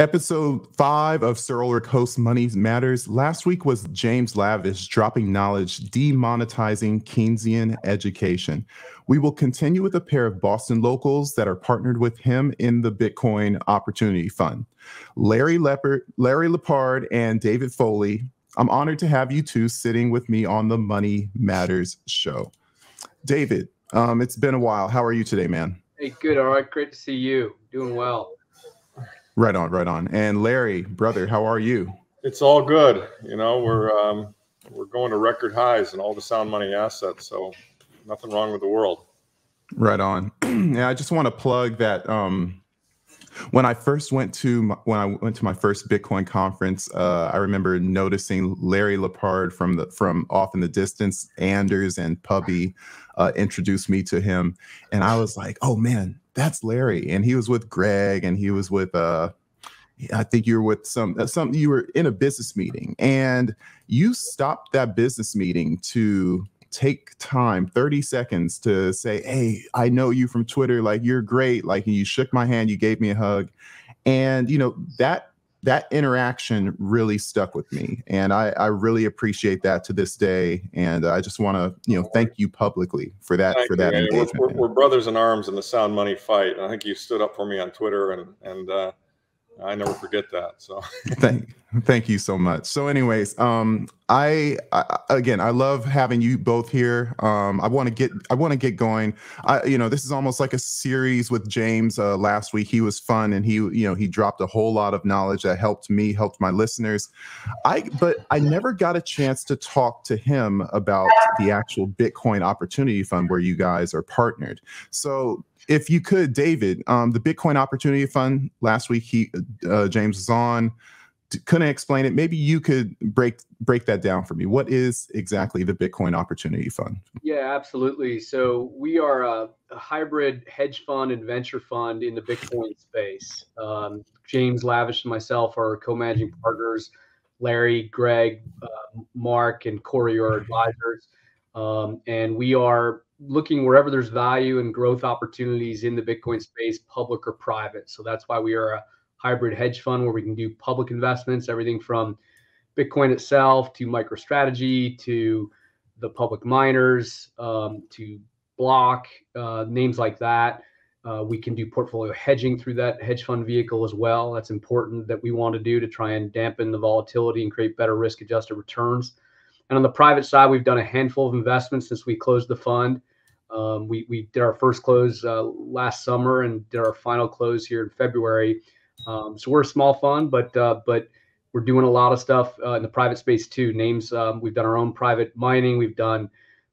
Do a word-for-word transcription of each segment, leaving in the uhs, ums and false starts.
Episode five of Sir Ulrich Host Money Matters. Last week was James Lavish dropping knowledge, demonetizing Keynesian education. We will continue with a pair of Boston locals that are partnered with him in the Bitcoin Opportunity Fund. Larry Lepard, Larry Lepard and David Foley, I'm honored to have you two sitting with me on the Money Matters show. David, um, it's been a while. How are you today, man? Hey, good. All right. Great to see you. Doing well. Right on, right on. And Larry, brother, how are you? It's all good. You know, we're um, we're going to record highs in all the sound money assets, so nothing wrong with the world. Right on. Yeah, I just want to plug that um, when I first went to my, when I went to my first Bitcoin conference, uh, I remember noticing Larry Lepard from the from off in the distance. Anders and Pubby uh, introduced me to him, and I was like, oh man, that's Larry. And he was with Greg, and he was with, uh, I think you were with some, some, you were in a business meeting, and you stopped that business meeting to take time, thirty seconds, to say, hey, I know you from Twitter. Like, you're great. Like, and you shook my hand, you gave me a hug. And, you know, that, that interaction really stuck with me. And I, I really appreciate that to this day. And I just want to, you know, thank you publicly for that, thank for that you, engagement. We're, we're, we're brothers in arms in the sound money fight. And I think you stood up for me on Twitter, and, and uh, I never forget that. So thank, thank you so much. So anyways, um, I, I, again, I love having you both here. Um, I want to get, I want to get going. I, you know, this is almost like a series with James. Uh, last week he was fun, and he, you know, he dropped a whole lot of knowledge that helped me, helped my listeners. I, but I never got a chance to talk to him about the actual Bitcoin Opportunity Fund where you guys are partnered. So if you could, David, um, the Bitcoin Opportunity Fund, last week he, uh, James was on, couldn't explain it. Maybe you could break break that down for me. What is exactly the Bitcoin Opportunity Fund? Yeah, absolutely. So we are a, a hybrid hedge fund and venture fund in the Bitcoin space. Um, James Lavish and myself are co-managing partners. Larry, Greg, uh, Mark, and Corey are advisors. Um, and we are looking wherever there's value and growth opportunities in the Bitcoin space, public or private. So that's why we are a hybrid hedge fund where we can do public investments, everything from Bitcoin itself to MicroStrategy to the public miners um, to Block, uh, names like that. Uh, we can do portfolio hedging through that hedge fund vehicle as well. That's important that we want to do to try and dampen the volatility and create better risk-adjusted returns. And on the private side, we've done a handful of investments since we closed the fund. Um, we, we did our first close uh, last summer and did our final close here in February. Um, so we're a small fund, but uh, but we're doing a lot of stuff uh, in the private space too. Names, um, we've done our own private mining. We've done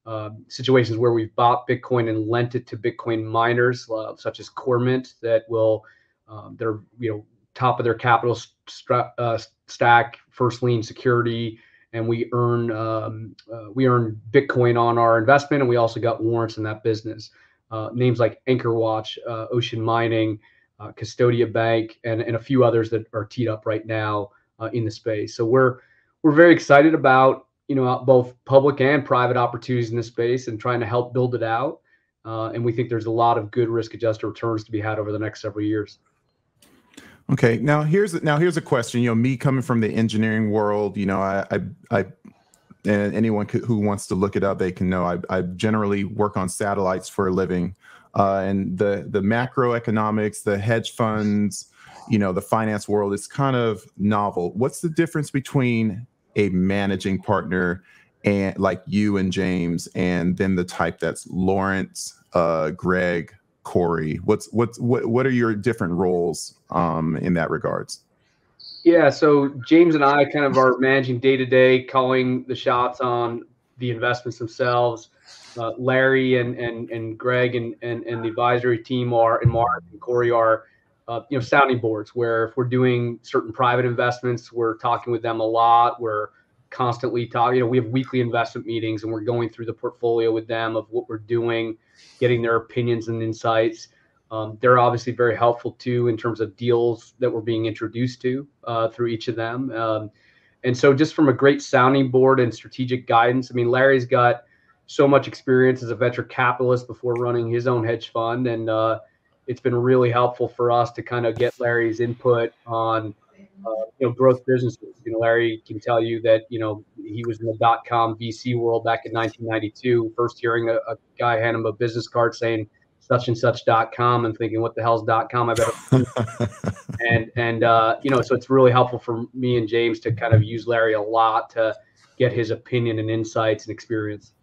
uh, situations where we've bought Bitcoin and lent it to Bitcoin miners, uh, such as CoreMint, that will, um, they're, you know, top of their capital st uh, stack, first lien security. And we earn um, uh, we earn Bitcoin on our investment, and we also got warrants in that business. Uh, names like Anchor Watch, uh, Ocean Mining, uh, Custodia Bank, and and a few others that are teed up right now uh, in the space. So we're we're very excited about you know both public and private opportunities in this space, and trying to help build it out. Uh, and we think there's a lot of good risk-adjusted returns to be had over the next several years. Okay, now here's now here's a question. You know, me coming from the engineering world, you know, I, I, I and anyone who wants to look it up, they can know. I, I generally work on satellites for a living, uh, and the the macroeconomics, the hedge funds, you know, the finance world is kind of novel. What's the difference between a managing partner and like you and James, and then the type that's Lawrence, uh, Greg, Corey? What's what's what what are your different roles um in that regards? Yeah, so James and I kind of are managing day to day, calling the shots on the investments themselves. Uh, Larry and and and Greg and and and the advisory team are, and Mark and Corey are, uh, you know, sounding boards. Where if we're doing certain private investments, we're talking with them a lot. We're constantly talking, you know, we have weekly investment meetings, and we're going through the portfolio with them of what we're doing, getting their opinions and insights. Um, they're obviously very helpful too in terms of deals that we're being introduced to uh, through each of them. Um, and so just from a great sounding board and strategic guidance, I mean, Larry's got so much experience as a venture capitalist before running his own hedge fund, and uh, it's been really helpful for us to kind of get Larry's input on, uh, you know, growth businesses. You know, Larry can tell you that, you know, he was in the dot-com V C world back in nineteen ninety-two, first hearing a, a guy hand him a business card saying such and such dot-com and thinking, what the hell's dot-com? I better and, and uh, you know, so it's really helpful for me and James to kind of use Larry a lot to get his opinion and insights and experience.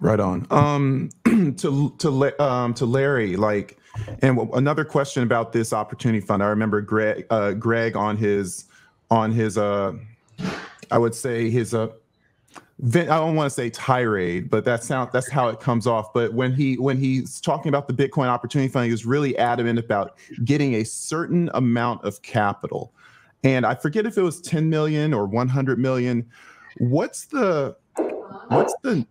Right on. Um, to to um, to Larry, like, and another question about this opportunity fund. I remember Greg uh, Greg on his on his uh, I would say his uh, I don't want to say tirade, but that's how that's how it comes off. But when he when he's talking about the Bitcoin Opportunity Fund, he was really adamant about getting a certain amount of capital, and I forget if it was ten million or one hundred million. What's the what's the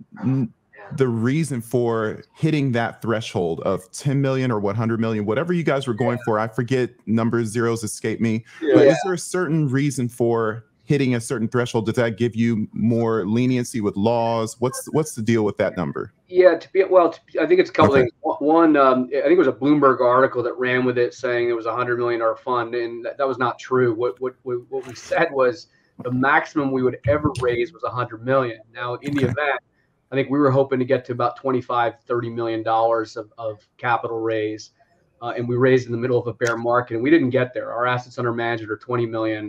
the reason for hitting that threshold of ten million or one hundred million, whatever you guys were going yeah. for? I forget, numbers, zeros escape me. Yeah. But is there a certain reason for hitting a certain threshold? Does that give you more leniency with laws? What's what's the deal with that number? Yeah, to be well, to be, I think it's a couple okay. things. One, um, I think it was a Bloomberg article that ran with it saying there was a one hundred million dollars fund, and that, that was not true. What, what, what we said was the maximum we would ever raise was one hundred million dollars. Now, in the okay. event, I think we were hoping to get to about twenty-five, thirty million dollars of, of capital raise, uh, and we raised in the middle of a bear market, and we didn't get there. Our assets under management are twenty million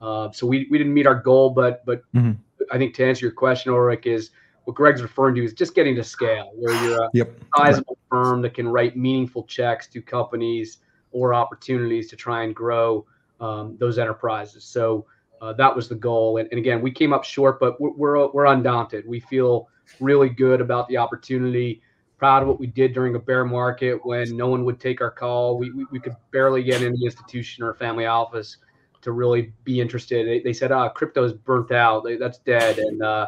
dollars, uh, so we, we didn't meet our goal, but but mm-hmm. I think to answer your question, Ulrich, is what Greg's referring to is just getting to scale, where you're a yep. sizable right. firm that can write meaningful checks to companies or opportunities to try and grow um, those enterprises. So uh, that was the goal, and, and again, we came up short, but we're we're, we're undaunted. We feel really good about the opportunity, proud of what we did during a bear market when no one would take our call. We we, we could barely get any institution or family office to really be interested. They, they said, ah, oh, crypto's burnt out. They, that's dead. And uh,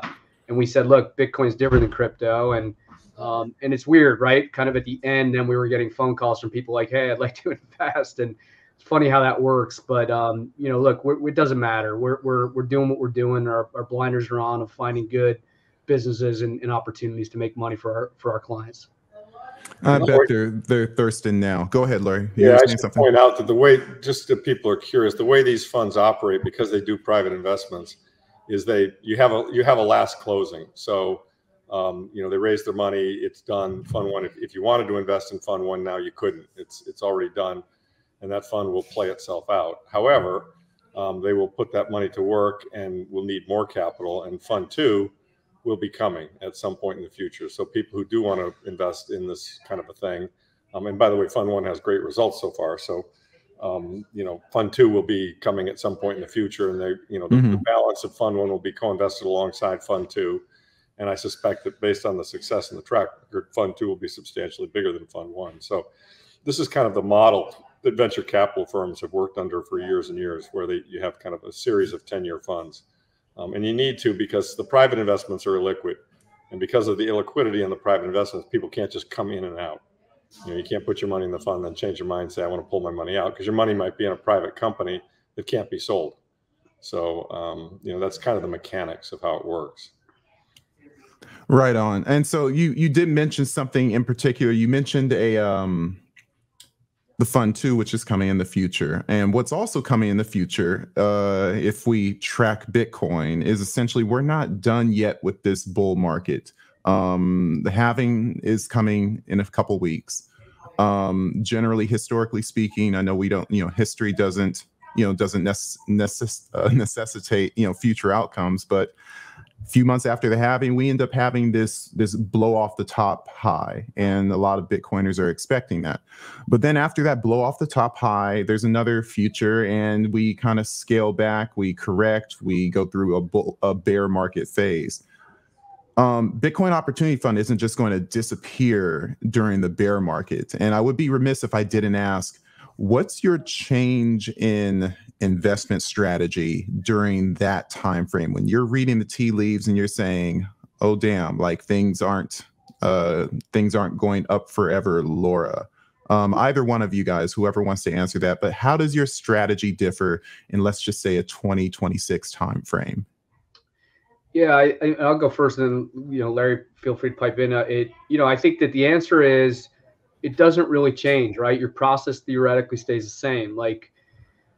and we said, look, Bitcoin's different than crypto. And um, and it's weird, right? Kind of at the end, then we were getting phone calls from people like, hey, I'd like to invest. And it's funny how that works. But, um, you know, look, we're, it doesn't matter. We're, we're, we're doing what we're doing. Our, our blinders are on of finding good businesses and, and opportunities to make money for our for our clients. I bet they're they're thirsting now. Go ahead, Larry. You yeah, I should something? point out that the way, just if people are curious, the way these funds operate, because they do private investments, is they you have a you have a last closing. So um, you know, they raise their money, it's done. Fund one, if, if you wanted to invest in fund one now, you couldn't. It's it's already done, and that fund will play itself out. However, um, they will put that money to work and will need more capital, and fund two will be coming at some point in the future. So people who do want to invest in this kind of a thing, um, and by the way, Fund One has great results so far. So, um, you know, Fund Two will be coming at some point in the future, and they, you know, the, mm-hmm. the balance of Fund One will be co-invested alongside Fund Two, and I suspect that based on the success and the track record, Fund Two will be substantially bigger than Fund One. So, this is kind of the model that venture capital firms have worked under for years and years, where they you have kind of a series of ten-year funds. Um, and you need to, because the private investments are illiquid, and because of the illiquidity in the private investments, people can't just come in and out. You know, you can't put your money in the fund and change your mind and say, I want to pull my money out, because your money might be in a private company that can't be sold. So, um, you know, that's kind of the mechanics of how it works. Right on. And so you, you did mention something in particular. You mentioned a, um, the fund two, which is coming in the future. And what's also coming in the future, uh, if we track Bitcoin, is essentially we're not done yet with this bull market. Um, the halving is coming in a couple weeks. Um, generally, historically speaking, I know we don't, you know, history doesn't, you know, doesn't necess- necess- uh, necessitate, you know, future outcomes. But a few months after the halving, we end up having this this blow off the top high, and a lot of Bitcoiners are expecting that. But then after that blow off the top high, there's another future, and we kind of scale back, we correct, we go through a, bull, a bear market phase. Um, Bitcoin Opportunity Fund isn't just going to disappear during the bear market. And I would be remiss if I didn't ask, what's your change in investment strategy during that time frame when you're reading the tea leaves and you're saying, oh damn, like things aren't uh things aren't going up forever, Laura? Um either one of you guys, whoever wants to answer that, but how does your strategy differ in, let's just say, a twenty twenty-six time frame? Yeah, I, I, I'll go first, and then, you know, Larry, feel free to pipe in. Uh, it you know I think that the answer is it doesn't really change, right? Your process theoretically stays the same. Like,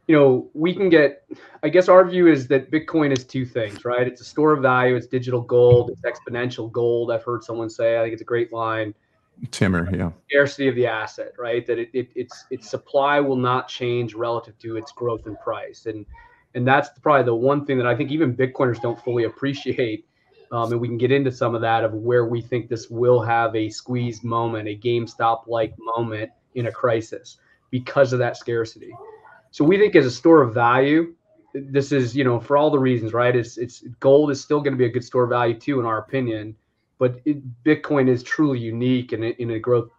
you know, we can get, I guess our view is that Bitcoin is two things, right? It's a store of value. It's digital gold. It's exponential gold. I've heard someone say, I think it's a great line. Timmer, yeah. Scarcity of the asset, right? That it, it it's its supply will not change relative to its growth and price. And and that's probably the one thing that I think even Bitcoiners don't fully appreciate. Um, and we can get into some of that, of where we think this will have a squeeze moment, a GameStop-like moment in a crisis because of that scarcity. So we think as a store of value, this is, you know, for all the reasons, right? It's, it's gold is still going to be a good store of value too, in our opinion, but it, Bitcoin is truly unique in a, in a growth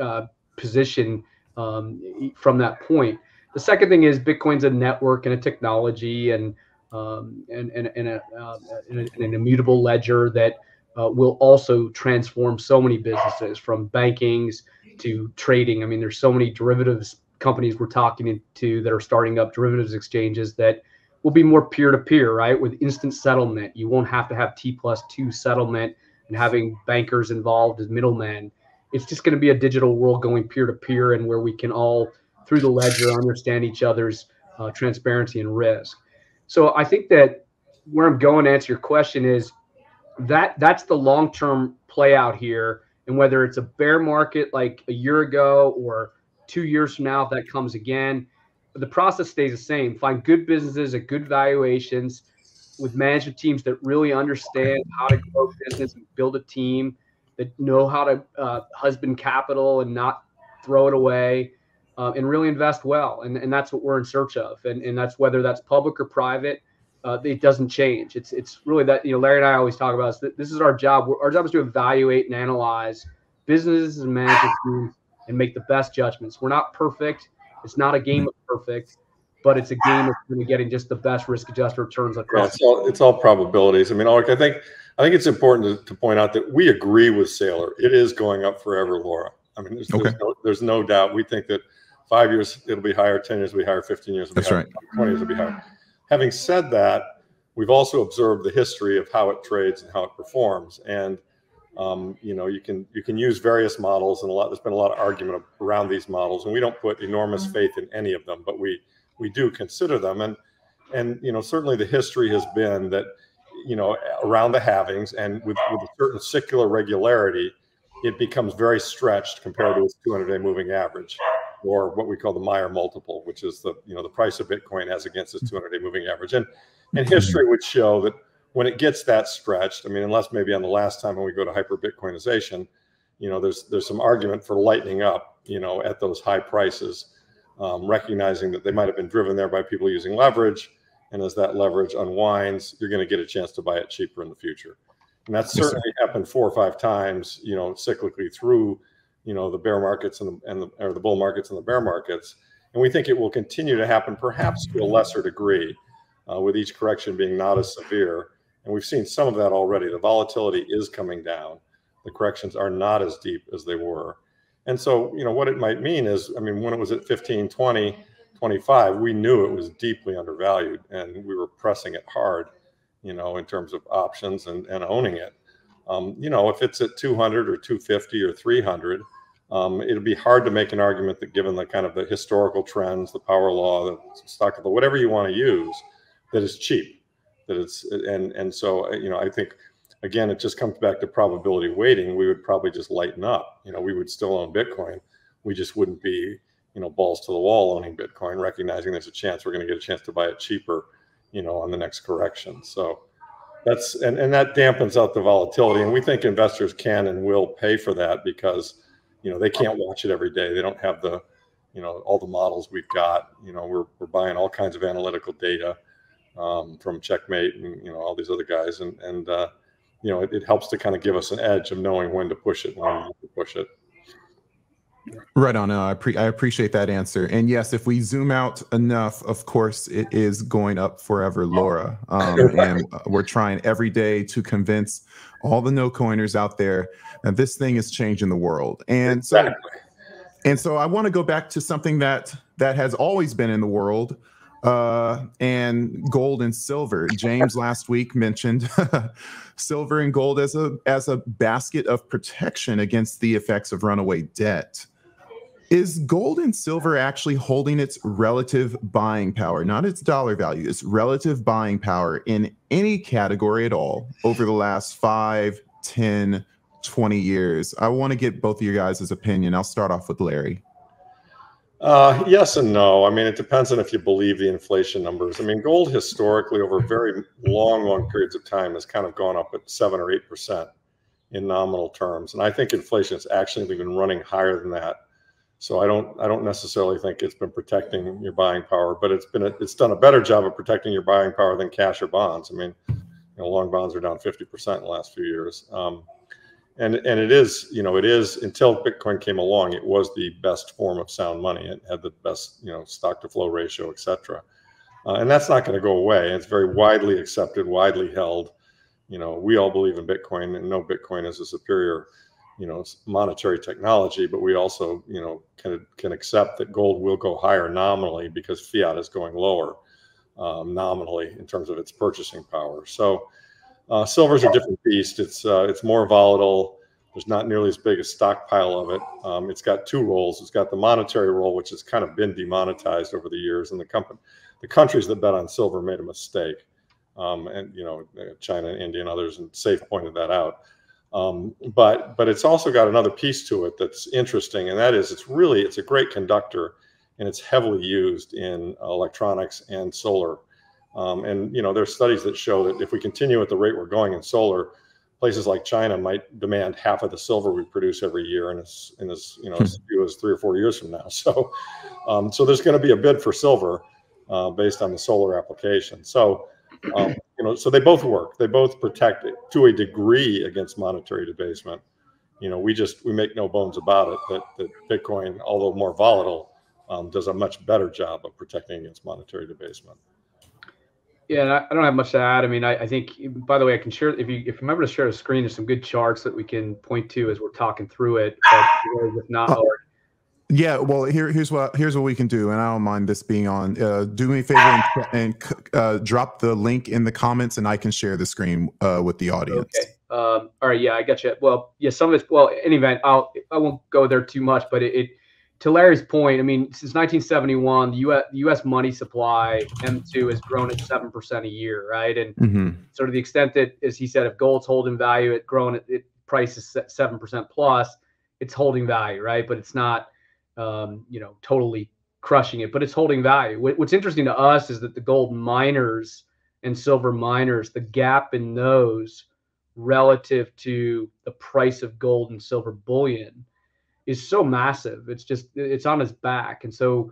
uh, position um, from that point. The second thing is Bitcoin's a network and a technology and um, and and and, a, uh, and, a, and an immutable ledger that uh, will also transform so many businesses, from bankings to trading. I mean, there's so many derivatives companies we're talking to that are starting up derivatives exchanges that will be more peer-to-peer, right? With instant settlement, you won't have to have T plus two settlement and having bankers involved as middlemen. It's just going to be a digital world going peer-to-peer, and where we can all, through the ledger, understand each other's uh, transparency and risk. So I think that where I'm going to answer your question is that that's the long-term play out here. And whether it's a bear market like a year ago or two years from now, if that comes again, the process stays the same. Find good businesses at good valuations with management teams that really understand how to grow business and build a team, that know how to uh, husband capital and not throw it away. Uh, and really invest well. And, and that's what we're in search of. And, and that's whether that's public or private, uh, it doesn't change. It's it's really that, you know, Larry and I always talk about is that this is our job. Our job is to evaluate and analyze businesses and management teams and make the best judgments. We're not perfect. It's not a game of perfect, but it's a game of really getting just the best risk-adjusted returns across. Yeah, it's, all, it's all probabilities. I mean, I think I think it's important to, to point out that we agree with Saylor. It is going up forever, Laura. I mean, there's, okay. there's, no, there's no doubt. We think that Five years, it'll be higher. Ten years, it'll be higher. Fifteen years, it'll be higher. That's right. Twenty years, it'll be higher. Having said that, we've also observed the history of how it trades and how it performs. And um, you know, you can you can use various models, and a lot. There's been a lot of argument around these models, and we don't put enormous faith in any of them, but we we do consider them. And and you know, certainly the history has been that, you know, around the halvings and with, with a certain cyclical regularity, it becomes very stretched compared to its two hundred day moving average, or what we call the Meyer multiple, which is the, you know, the price of Bitcoin as against its two hundred day moving average. And, and history would show that when it gets that stretched, I mean, unless maybe on the last time when we go to hyper-Bitcoinization, you know, there's there's some argument for lightening up, you know, at those high prices, um, recognizing that they might have been driven there by people using leverage. And as that leverage unwinds, you're going to get a chance to buy it cheaper in the future. And that's yes, certainly sir. happened four or five times, you know, cyclically through you know, the bear markets and the, and the, or the bull markets and the bear markets. And we think it will continue to happen, perhaps to a lesser degree, uh, with each correction being not as severe. And we've seen some of that already. The volatility is coming down. The corrections are not as deep as they were. And so, you know, what it might mean is, I mean, when it was at fifteen, twenty, twenty-five, we knew it was deeply undervalued and we were pressing it hard, you know, in terms of options and, and owning it. Um, you know, if it's at two hundred or two fifty or three hundred, um, it'll be hard to make an argument that, given the kind of the historical trends, the power law, the stock, whatever you want to use, that it's cheap. That it's and and so, you know, I think again it just comes back to probability weighting. We would probably just lighten up. You know, we would still own Bitcoin. We just wouldn't be, you know, balls to the wall owning Bitcoin, recognizing there's a chance we're going to get a chance to buy it cheaper, you know, on the next correction. So. That's and, and that dampens out the volatility, and we think investors can and will pay for that because, you know, they can't watch it every day. They don't have the, you know, all the models we've got. You know, we're we're buying all kinds of analytical data um, from Checkmate and, you know, all these other guys, and and uh, you know, it, it helps to kind of give us an edge of knowing when to push it, when not to push it. Right on. Uh, I, pre- I appreciate that answer. And yes, if we zoom out enough, of course, it is going up forever, Laura. Um, and we're trying every day to convince all the no-coiners out there that this thing is changing the world. And so, exactly. and so I want to go back to something that that has always been in the world, uh, and gold and silver. James last week mentioned silver and gold as a as a basket of protection against the effects of runaway debt. Is gold and silver actually holding its relative buying power, not its dollar value, its relative buying power in any category at all over the last five, ten, twenty years? I want to get both of you guys' opinion. I'll start off with Larry. Uh, yes and no. I mean, it depends on if you believe the inflation numbers. I mean, gold historically over very long, long periods of time has kind of gone up at seven or eight percent in nominal terms. And I think inflation has actually been running higher than that. So I don't, I don't necessarily think it's been protecting your buying power, but it's been, a, it's done a better job of protecting your buying power than cash or bonds. I mean, you know, long bonds are down fifty percent in the last few years. Um, and, and it is, you know, it is until Bitcoin came along, it was the best form of sound money. It had the best, you know, stock to flow ratio, et cetera. Uh, and that's not going to go away. It's very widely accepted, widely held. You know, we all believe in Bitcoin and know Bitcoin is a superior, you know, monetary technology, but we also, you know, can can accept that gold will go higher nominally because fiat is going lower um, nominally in terms of its purchasing power. So uh, silver is a different beast. It's uh, it's more volatile. There's not nearly as big a stockpile of it. Um, it's got two roles. It's got the monetary role, which has kind of been demonetized over the years, and the company, the countries that bet on silver made a mistake. Um, and, you know, China, India, and others, and SAFE pointed that out. Um, but but it's also got another piece to it that's interesting, and that is it's really it's a great conductor, and it's heavily used in electronics and solar. Um, and you know there's studies that show that if we continue at the rate we're going in solar, places like China might demand half of the silver we produce every year, and as in as you know as few as three or four years from now. So um, so there's going to be a bid for silver uh, based on the solar application. So. Um, you know, so they both work. They both protect it to a degree against monetary debasement. You know, we just we make no bones about it that, that Bitcoin, although more volatile, um, does a much better job of protecting against monetary debasement. Yeah, I don't have much to add. I mean, I, I think, by the way, I can share if you if you remember to share the screen. There's some good charts that we can point to as we're talking through it. But if not, oh. or, Yeah, well, here, here's what here's what we can do, and I don't mind this being on. Uh, do me a favor and, and uh, drop the link in the comments, and I can share the screen uh, with the audience. Okay. Um, all right. Yeah, I got you. Well, yeah, some of this. Well, in any event, I'll I won't go there too much, but it, it to Larry's point. I mean, since nineteen seventy-one, the U S the U S money supply M two has grown at seven percent a year, right? And mm-hmm. sort of the extent that, as he said, if gold's holding value, it grown at it price is seven percent plus, it's holding value, right? But it's not. Um, you know, totally crushing it, but it's holding value. What, what's interesting to us is that the gold miners and silver miners, the gap in those relative to the price of gold and silver bullion is so massive. It's just, it's on its back. And so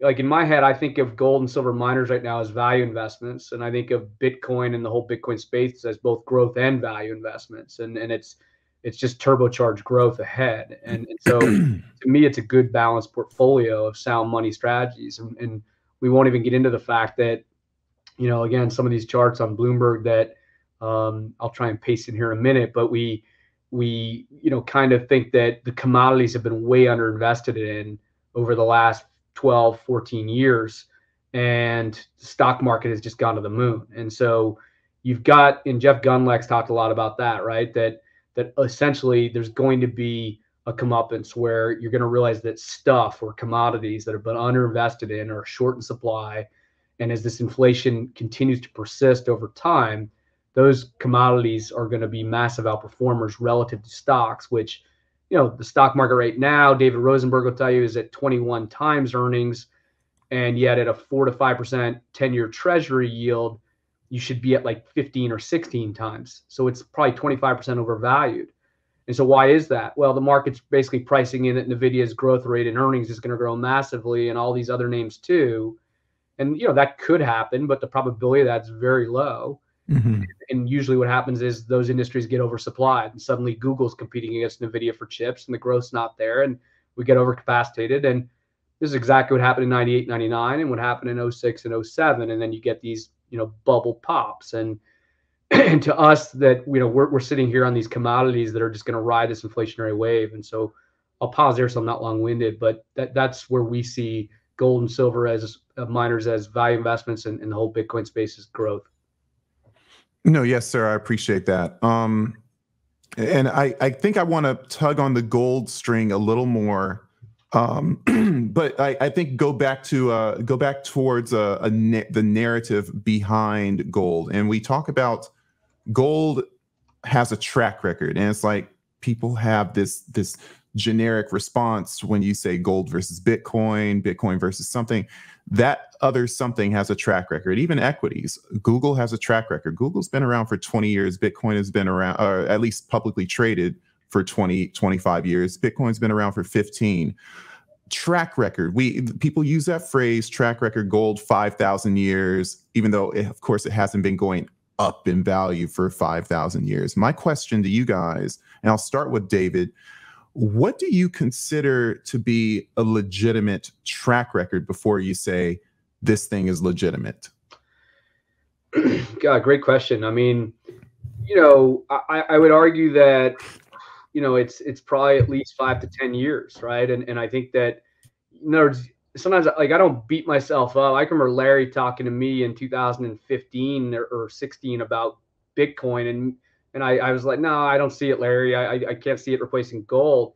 like in my head, I think of gold and silver miners right now as value investments. And I think of Bitcoin and the whole Bitcoin space as both growth and value investments. And, and it's, It's just turbocharged growth ahead. And, and so to me, it's a good balanced portfolio of sound money strategies. And, and we won't even get into the fact that, you know, again, some of these charts on Bloomberg that um, I'll try and paste in here in a minute, but we, we, you know, kind of think that the commodities have been way underinvested in over the last twelve, fourteen years, and the stock market has just gone to the moon. And so you've got, and Jeff Gundlach's talked a lot about that, right? That that essentially there's going to be a comeuppance where you're going to realize that stuff or commodities that have been underinvested in or short in supply. And as this inflation continues to persist over time, those commodities are going to be massive outperformers relative to stocks, which, you know, the stock market right now, David Rosenberg will tell you, is at twenty-one times earnings. And yet at a four to five percent ten year treasury yield, you should be at like fifteen or sixteen times. So it's probably twenty-five percent overvalued. And so why is that? Well, the market's basically pricing in that NVIDIA's growth rate and earnings is going to grow massively and all these other names too. And, you know, that could happen, but the probability of that's very low. Mm-hmm. And usually what happens is those industries get oversupplied and suddenly Google's competing against NVIDIA for chips and the growth's not there and we get overcapacitated. And this is exactly what happened in ninety-eight, ninety-nine and what happened in oh six and oh seven. And then you get these, you know, bubble pops. And, and to us that, you know, we're, we're sitting here on these commodities that are just going to ride this inflationary wave. And so I'll pause there so I'm not long winded, but that that's where we see gold and silver as uh, miners as value investments, and, and the whole Bitcoin space's growth. No, yes, sir. I appreciate that. Um, and I, I think I want to tug on the gold string a little more. Um, but I, I think go back to uh, go back towards uh, a na- the narrative behind gold. And we talk about gold has a track record, and it's like people have this this generic response when you say gold versus Bitcoin, Bitcoin versus something. That other something has a track record. Even equities, Google has a track record. Google's been around for twenty years. Bitcoin has been around, or at least publicly traded, for twenty, twenty-five years. Bitcoin's been around for fifteen. Track record. We people use that phrase, track record. Gold, five thousand years, even though, it, of course, it hasn't been going up in value for five thousand years. My question to you guys, and I'll start with David, what do you consider to be a legitimate track record before you say this thing is legitimate? God, great question. I mean, you know, I, I would argue that, you know, it's it's probably at least five to ten years, right? And and I think that, you know, sometimes, like, I don't beat myself up. I remember Larry talking to me in two thousand fifteen or, or sixteen about Bitcoin, and and I, I was like, no, I don't see it, Larry. I, I can't see it replacing gold.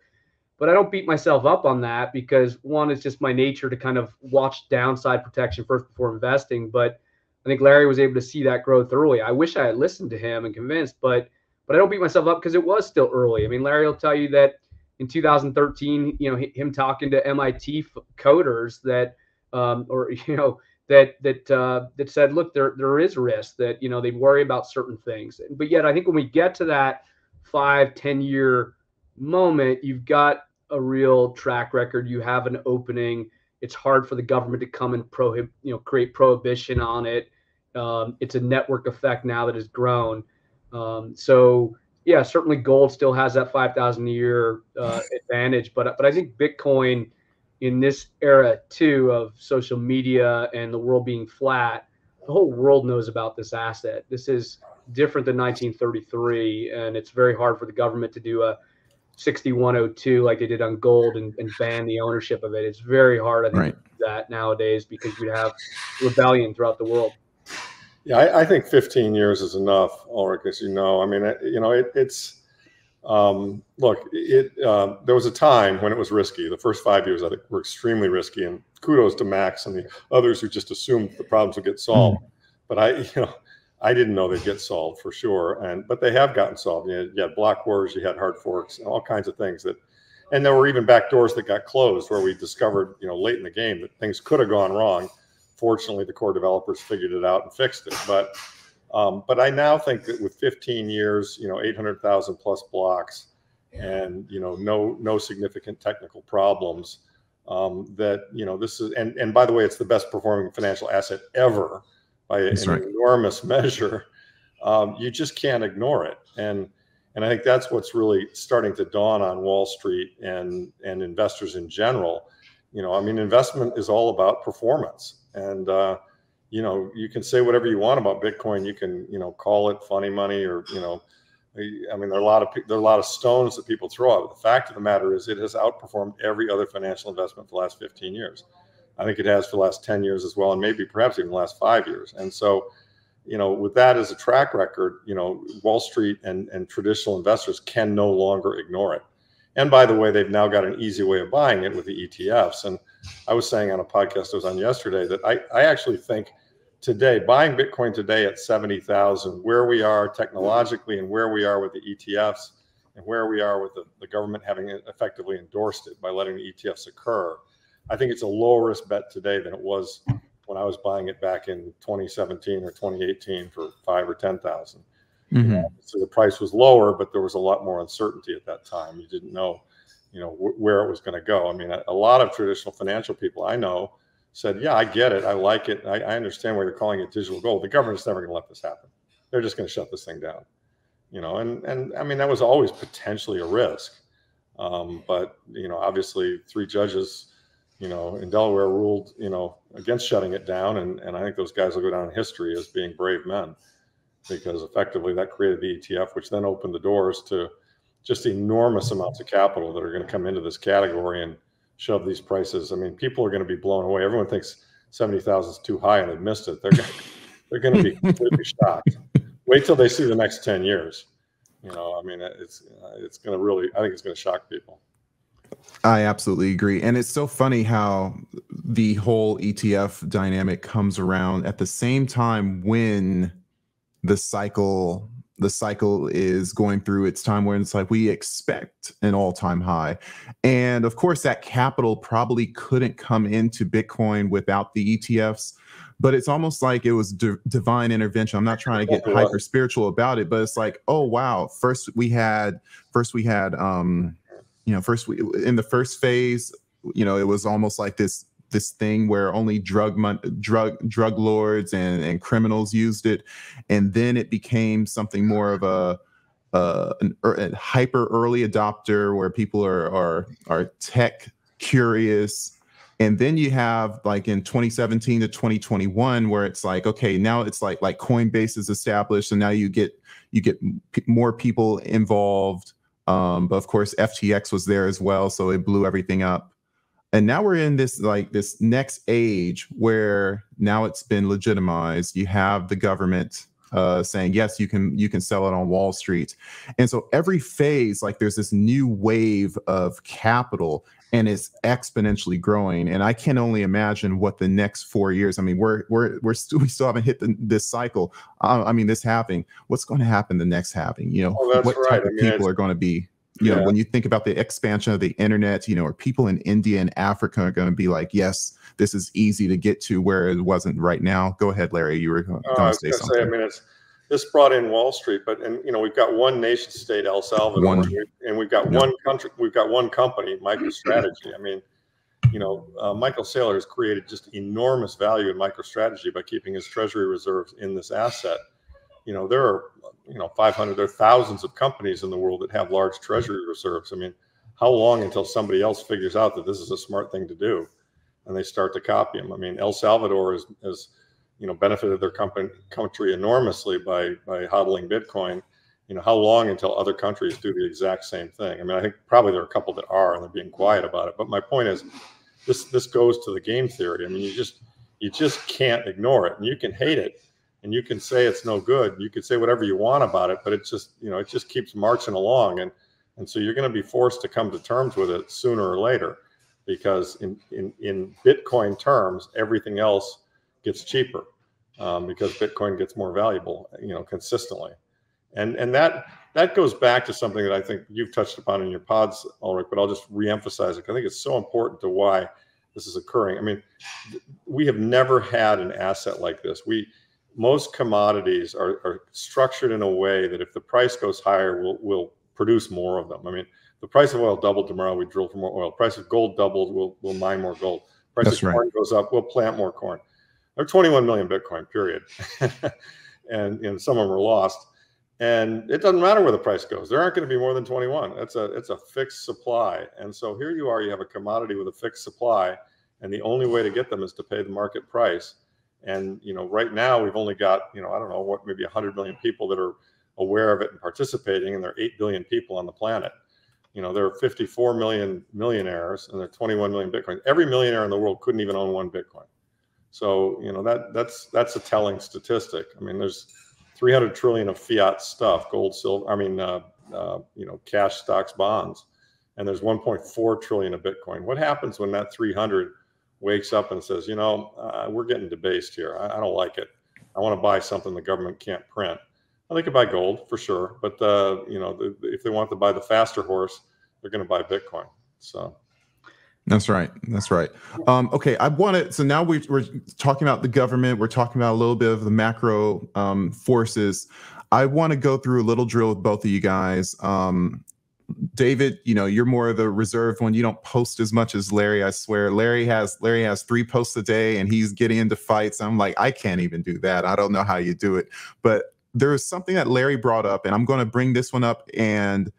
But I don't beat myself up on that because, one, it's just my nature to kind of watch downside protection first before investing. But I think Larry was able to see that growth early. I wish I had listened to him and convinced, but But I don't beat myself up because it was still early. I mean, Larry will tell you that in two thousand thirteen, you know, him talking to M I T coders that, um, or you know, that that uh, that said, look, there there is risk that, you know, they worry about certain things. But yet, I think when we get to that five, ten year moment, you've got a real track record. You have an opening. It's hard for the government to come and prohib, you know, create prohibition on it. Um, it's a network effect now that has grown. Um, so yeah, certainly gold still has that five thousand year uh, advantage, but but I think Bitcoin in this era too of social media and the world being flat, the whole world knows about this asset. This is different than nineteen thirty-three, and it's very hard for the government to do a sixty-one oh two like they did on gold and, and ban the ownership of it. It's very hard, I think, right, to do that nowadays because you'd have rebellion throughout the world. Yeah, I, I think fifteen years is enough, Ulrich, as you know. I mean, it, you know, it, it's um, look, it uh, there was a time when it was risky. The first five years, I think, were extremely risky. And kudos to Max and the others who just assumed the problems would get solved. But I, you know, I didn't know they'd get solved for sure. And but they have gotten solved. You know, you had block wars, you had hard forks, and all kinds of things that. And there were even back doors that got closed where we discovered, you know, late in the game that things could have gone wrong. Fortunately, the core developers figured it out and fixed it. But um, but I now think that with fifteen years, you know, eight hundred thousand plus blocks and, you know, no no significant technical problems um, that, you know, this is. And, and by the way, it's the best performing financial asset ever by an enormous measure. Um, you just can't ignore it. And and I think that's what's really starting to dawn on Wall Street and and investors in general. You know, I mean, investment is all about performance. And, uh, you know, you can say whatever you want about Bitcoin. You can, you know, call it funny money or, you know, I mean, there are a lot of there are a lot of stones that people throw out. The fact of the matter is it has outperformed every other financial investment for the last fifteen years. I think it has for the last ten years as well, and maybe perhaps even the last five years. And so, you know, with that as a track record, you know, Wall Street and, and traditional investors can no longer ignore it. And by the way, they've now got an easy way of buying it with the E T Fs. And I was saying on a podcast I was on yesterday that I, I actually think today, buying Bitcoin today at seventy thousand, where we are technologically and where we are with the E T Fs and where we are with the, the government having effectively endorsed it by letting the E T Fs occur, I think it's a lower risk bet today than it was when I was buying it back in twenty seventeen or twenty eighteen for five or ten thousand. Mm-hmm. Yeah, so the price was lower, but there was a lot more uncertainty at that time. You didn't know, you know, wh- where it was going to go. I mean, a, a lot of traditional financial people I know said, yeah, I get it. I like it. I, I understand why you're calling it digital gold. The government's never going to let this happen. They're just going to shut this thing down, you know, and, and I mean, that was always potentially a risk. Um, but, you know, obviously three judges, you know, in Delaware ruled, you know, against shutting it down. And, and I think those guys will go down in history as being brave men, because effectively that created the E T F, which then opened the doors to just enormous amounts of capital that are going to come into this category and shove these prices. I mean, people are going to be blown away. Everyone thinks seventy thousand is too high and they missed it. They're going to, they're going to be completely shocked. Wait till they see the next ten years. You know, I mean, it's it's going to really, I think it's going to shock people. I absolutely agree. And it's so funny how the whole E T F dynamic comes around at the same time when the cycle the cycle is going through its time where it's like we expect an all-time high. And of course, that capital probably couldn't come into Bitcoin without the E T Fs. But it's almost like it was d- divine intervention. I'm not trying to get hyper spiritual about it, but it's like, oh, wow. First we had first we had, um, you know, first we, in the first phase, you know, it was almost like this this thing where only drug mon- drug drug lords and, and criminals used it. And then it became something more of a uh, an, a hyper early adopter where people are are are tech curious. And then you have like in twenty seventeen to twenty twenty-one where it's like, okay, now it's like like Coinbase is established, and now you get you get p- more people involved. Um, but of course, F T X was there as well, so it blew everything up. And now we're in this like this next age where now it's been legitimized. You have the government uh, saying, yes, you can you can sell it on Wall Street. And so every phase, like there's this new wave of capital. And it's exponentially growing, and I can only imagine what the next four years. I mean, we're we're we're still we still haven't hit the, this cycle. Uh, I mean, this halving. What's going to happen the next halving? You know, oh, what right. type I of mean, people are going to be? You yeah. know, when you think about the expansion of the internet, you know, are people in India and Africa are going to be like, yes, this is easy to get to where it wasn't right now? Go ahead, Larry. You were going uh, to say something. Say, I mean, it's, this brought in Wall Street, but and you know we've got one nation state, El Salvador, one. and we've got no. one country, we've got one company, MicroStrategy. I mean, you know, uh, Michael Saylor has created just enormous value in MicroStrategy by keeping his treasury reserves in this asset. You know, there are you know five hundred, there are thousands of companies in the world that have large treasury reserves. I mean, how long until somebody else figures out that this is a smart thing to do, and they start to copy them? I mean, El Salvador is is. you know, benefited their company, country enormously by by hodling Bitcoin. You know, how long until other countries do the exact same thing? I mean, I think probably there are a couple that are, and they're being quiet about it. But my point is, this this goes to the game theory. I mean, you just you just can't ignore it, and you can hate it, and you can say it's no good, you can say whatever you want about it, but it just you know it just keeps marching along, and and so you're going to be forced to come to terms with it sooner or later, because in in in Bitcoin terms, everything else gets cheaper. Um, because Bitcoin gets more valuable, you know, consistently. And and that that goes back to something that I think you've touched upon in your pods, Ulrich, but I'll just reemphasize it. I think it's so important to why this is occurring. I mean, th- we have never had an asset like this. We most commodities are, are structured in a way that if the price goes higher, we'll, we'll produce more of them. I mean, the price of oil doubled tomorrow, we drill for more oil. Price of gold doubled, we'll, we'll mine more gold. Price That's of right. corn goes up, we'll plant more corn. There are twenty-one million Bitcoin, period. and, and some of them are lost. And it doesn't matter where the price goes. There aren't going to be more than twenty-one. It's a, it's a fixed supply. And so here you are, you have a commodity with a fixed supply, and the only way to get them is to pay the market price. And, you know, right now we've only got, you know, I don't know what, maybe one hundred million people that are aware of it and participating, and there are eight billion people on the planet. You know, there are fifty-four million millionaires, and there are twenty-one million Bitcoin. Every millionaire in the world couldn't even own one Bitcoin. So, you know, that that's that's a telling statistic. I mean, there's three hundred trillion of fiat stuff, gold, silver, I mean, uh, uh, you know, cash, stocks, bonds, and there's one point four trillion of Bitcoin. What happens when that three hundred wakes up and says, you know, uh, we're getting debased here. I, I don't like it. I want to buy something the government can't print. Well, they could buy gold for sure. But, uh, you know, the, if they want to buy the faster horse, they're going to buy Bitcoin. So. That's right. That's right. Um, okay, I want to. So now we, we're talking about the government. We're talking about a little bit of the macro um, forces. I want to go through a little drill with both of you guys. Um, David, you know, you're more of the reserved one. You don't post as much as Larry. I swear, Larry has Larry has three posts a day, and he's getting into fights. I'm like, I can't even do that. I don't know how you do it. But there is something that Larry brought up, and I'm going to bring this one up and.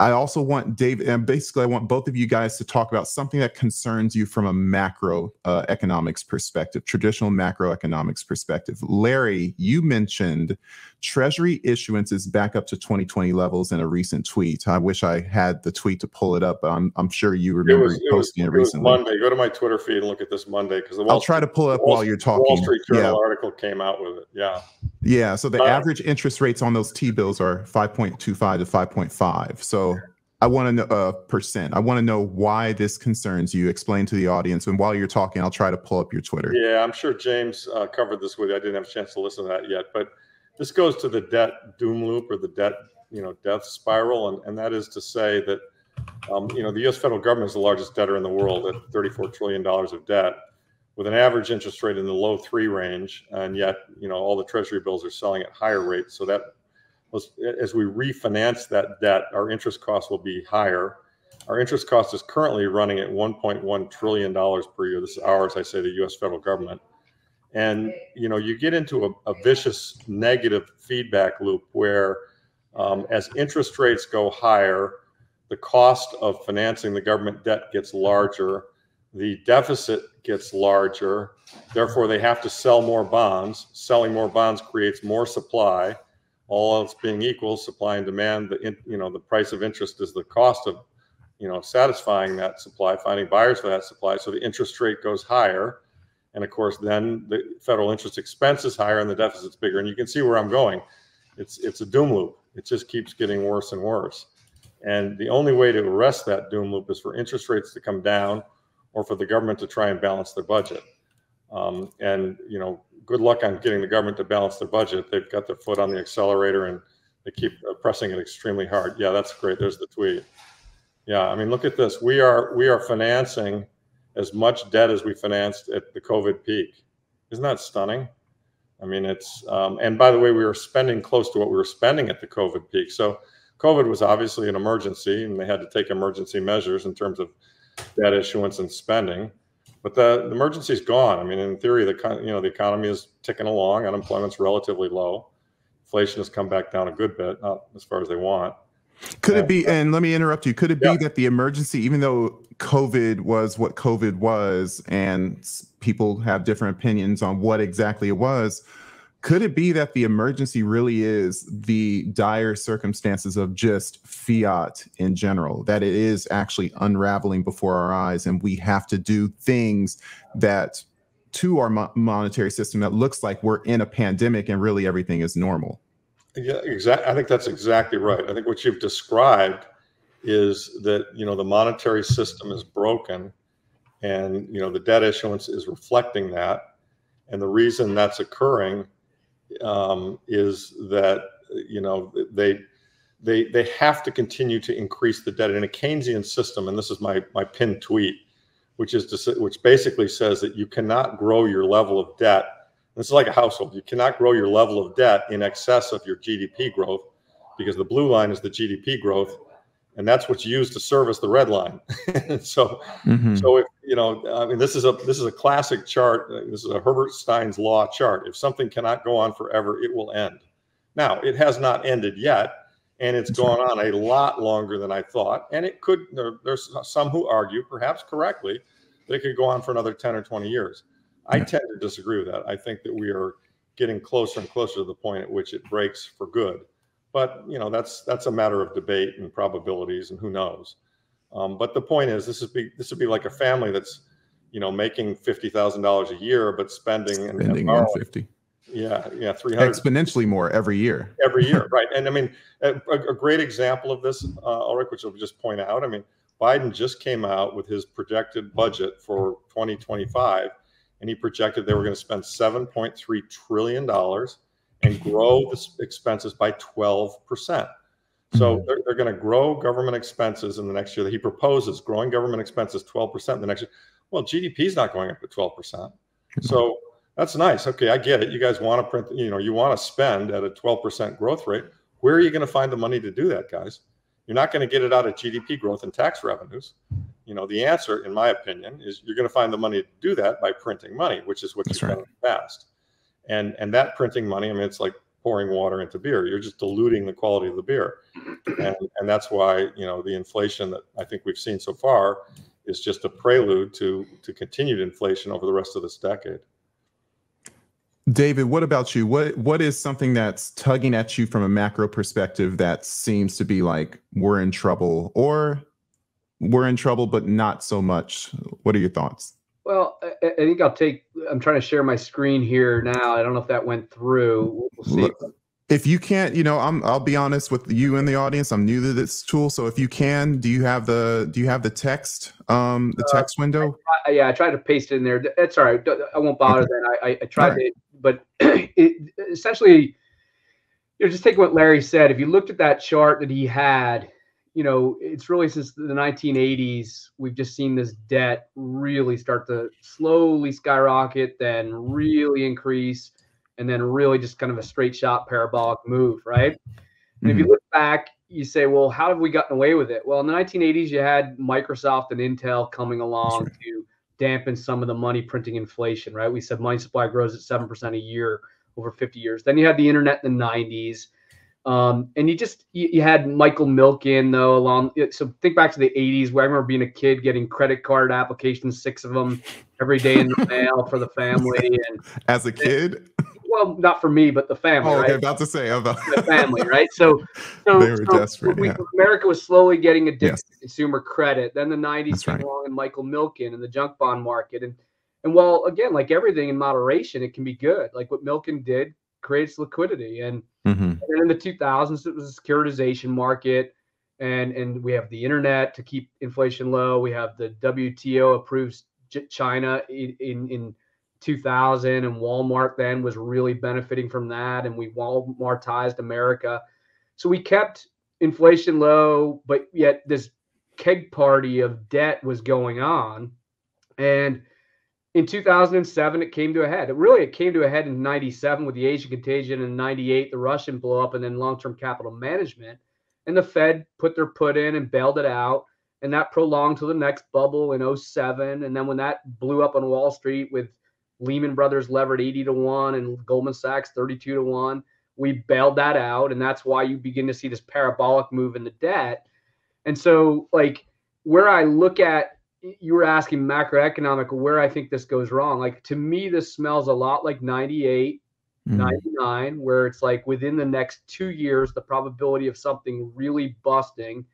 I also want Dave, and basically I want both of you guys to talk about something that concerns you from a macro uh, economics perspective, traditional macroeconomics perspective. Larry, you mentioned Treasury issuances back up to twenty twenty levels in a recent tweet. I wish I had the tweet to pull it up, but I'm, I'm sure you remember it was, you posting it, was, it, it recently. Monday. Go to my Twitter feed and look at this Monday, because I'll try to pull it up Wall, while you're talking. Wall Street Journal yeah. article came out with it. Yeah. Yeah. So the uh, average interest rates on those T-bills are five point two five to five point five. So I want to know uh, percent. I want to know why this concerns you. Explain to the audience. And while you're talking, I'll try to pull up your Twitter. Yeah, I'm sure James uh, covered this with you. I didn't have a chance to listen to that yet, but this goes to the debt doom loop, or the debt, you know, death spiral. And, and that is to say that, um, you know, the U S federal government is the largest debtor in the world at thirty-four trillion dollars of debt, with an average interest rate in the low three range. And yet, you know, all the Treasury bills are selling at higher rates. So that was, as we refinance that debt, our interest costs will be higher. Our interest cost is currently running at one point one trillion dollars per year. This is ours, I say, the U S federal government. And, you know, you get into a, a vicious negative feedback loop where um, as interest rates go higher, the cost of financing the government debt gets larger, the deficit gets larger, therefore they have to sell more bonds. Selling more bonds creates more supply. All else being equal, supply and demand, the in, you know, the price of interest is the cost of, you know, satisfying that supply, finding buyers for that supply. So the interest rate goes higher. And of course, then the federal interest expense is higher and the deficit's bigger. And you can see where I'm going. It's it's a doom loop. It just keeps getting worse and worse. And the only way to arrest that doom loop is for interest rates to come down, or for the government to try and balance their budget. Um, and, you know, good luck on getting the government to balance their budget. They've got their foot on the accelerator and they keep pressing it extremely hard. Yeah, that's great. There's the tweet. Yeah, I mean, look at this. We are we are financing as much debt as we financed at the COVID peak. Isn't that stunning? I mean, it's, um, and by the way, we were spending close to what we were spending at the COVID peak. So COVID was obviously an emergency and they had to take emergency measures in terms of debt issuance and spending, but the, the emergency is gone. I mean, in theory, the you know the economy is ticking along. Unemployment's relatively low. Inflation has come back down a good bit, not as far as they want. Could and, it be? And let me interrupt you. Could it be yeah. that the emergency, even though COVID was what COVID was, and people have different opinions on what exactly it was, could it be that the emergency really is the dire circumstances of just fiat in general, that it is actually unraveling before our eyes and we have to do things that to our mo monetary system that looks like we're in a pandemic and really everything is normal? Yeah, exactly. I think that's exactly right. I think what you've described is that, you know, the monetary system is broken and, you know, the debt issuance is reflecting that. And the reason that's occurring um is that, you know, they they they have to continue to increase the debt in a Keynesian system. And this is my my pinned tweet, which is to, which basically says that you cannot grow your level of debt. This is like a household. You cannot grow your level of debt in excess of your G D P growth, because the blue line is the G D P growth, and that's what's used to service the red line. So mm-hmm. so if you know, I mean, this is a this is a classic chart. This is a Herbert Stein's law chart. If something cannot go on forever, it will end. Now, it has not ended yet, and it's gone on a lot longer than I thought. And it could, there, there's some who argue, perhaps correctly, that it could go on for another ten or twenty years. I tend to disagree with that. I think that we are getting closer and closer to the point at which it breaks for good. But, you know, that's that's a matter of debate and probabilities and who knows. Um, but the point is, this would be this would be like a family that's, you know, making fifty thousand dollars a year, but spending and spending one fifty. Yeah, yeah, three hundred exponentially more every year. Every year, right? And I mean, a, a great example of this, uh, Ulrich, which I'll just point out. I mean, Biden just came out with his projected budget for twenty twenty five, and he projected they were going to spend seven point three trillion dollars and grow the expenses by twelve percent. So they're, they're going to grow government expenses in the next year. He proposes growing government expenses twelve percent in the next year. Well, G D P is not going up to twelve percent. So that's nice. Okay, I get it. You guys want to print, you know, you want to spend at a twelve percent growth rate. Where are you going to find the money to do that, guys? You're not going to get it out of G D P growth and tax revenues. You know, the answer, in my opinion, is you're going to find the money to do that by printing money, which is what that's you've right. done in the past. And, and that printing money, I mean, it's like pouring water into beer. You're just diluting the quality of the beer. And, and that's why, you know, the inflation that I think we've seen so far is just a prelude to, to continued inflation over the rest of this decade. David, what about you? What What is something that's tugging at you from a macro perspective that seems to be like, we're in trouble, or we're in trouble, but not so much? What are your thoughts? Well, I, I think I'll take, I'm trying to share my screen here now. I don't know if that went through. We'll see. Look, if you can't, you know, I'm, I'll be honest with you in the audience. I'm new to this tool. So if you can, do you have the, do you have the text, um, the uh, text window? I, yeah. I tried to paste it in there. That's all right. I won't bother okay. that. I, I tried right. it, but it, essentially, you know, just take what Larry said. If you looked at that chart that he had, you know, it's really since the nineteen eighties, we've just seen this debt really start to slowly skyrocket, then really increase, and then really just kind of a straight shot parabolic move, right? Mm-hmm. And if you look back, you say, well, how have we gotten away with it? Well, in the nineteen eighties, you had Microsoft and Intel coming along right. to dampen some of the money printing inflation, right? We said money supply grows at seven percent a year over fifty years. Then you had the internet in the nineties. Um, and you just, you, you had Michael Milken though along. So think back to the eighties where I remember being a kid getting credit card applications, six of them every day in the mail for the family. And as a kid, and, well, not for me, but the family. Oh, okay, right? About to say about the family, right? So, so they were so desperate. We, yeah. America was slowly getting addicted yes. to consumer credit. Then the nineties came right. along, and Michael Milken and the junk bond market, and and well, again, like everything in moderation, it can be good. Like what Milken did. Creates liquidity. And, mm-hmm. and then in the two thousands, it was a securitization market. And, and we have the internet to keep inflation low. We have the W T O approves China in, in, in two thousand. And Walmart then was really benefiting from that. And we Walmartized America. So we kept inflation low, but yet this keg party of debt was going on. And in two thousand seven, it came to a head. It really it came to a head in ninety-seven with the Asian contagion, and ninety-eight, the Russian blowup, and then long-term capital management. And the Fed put their put in and bailed it out. And that prolonged to the next bubble in oh seven. And then when that blew up on Wall Street with Lehman Brothers levered eighty to one and Goldman Sachs thirty-two to one, we bailed that out. And that's why you begin to see this parabolic move in the debt. And so, like, where I look at, you were asking macroeconomic where I think this goes wrong. Like, to me, this smells a lot like ninety-eight, mm-hmm. ninety-nine, where it's like within the next two years, the probability of something really busting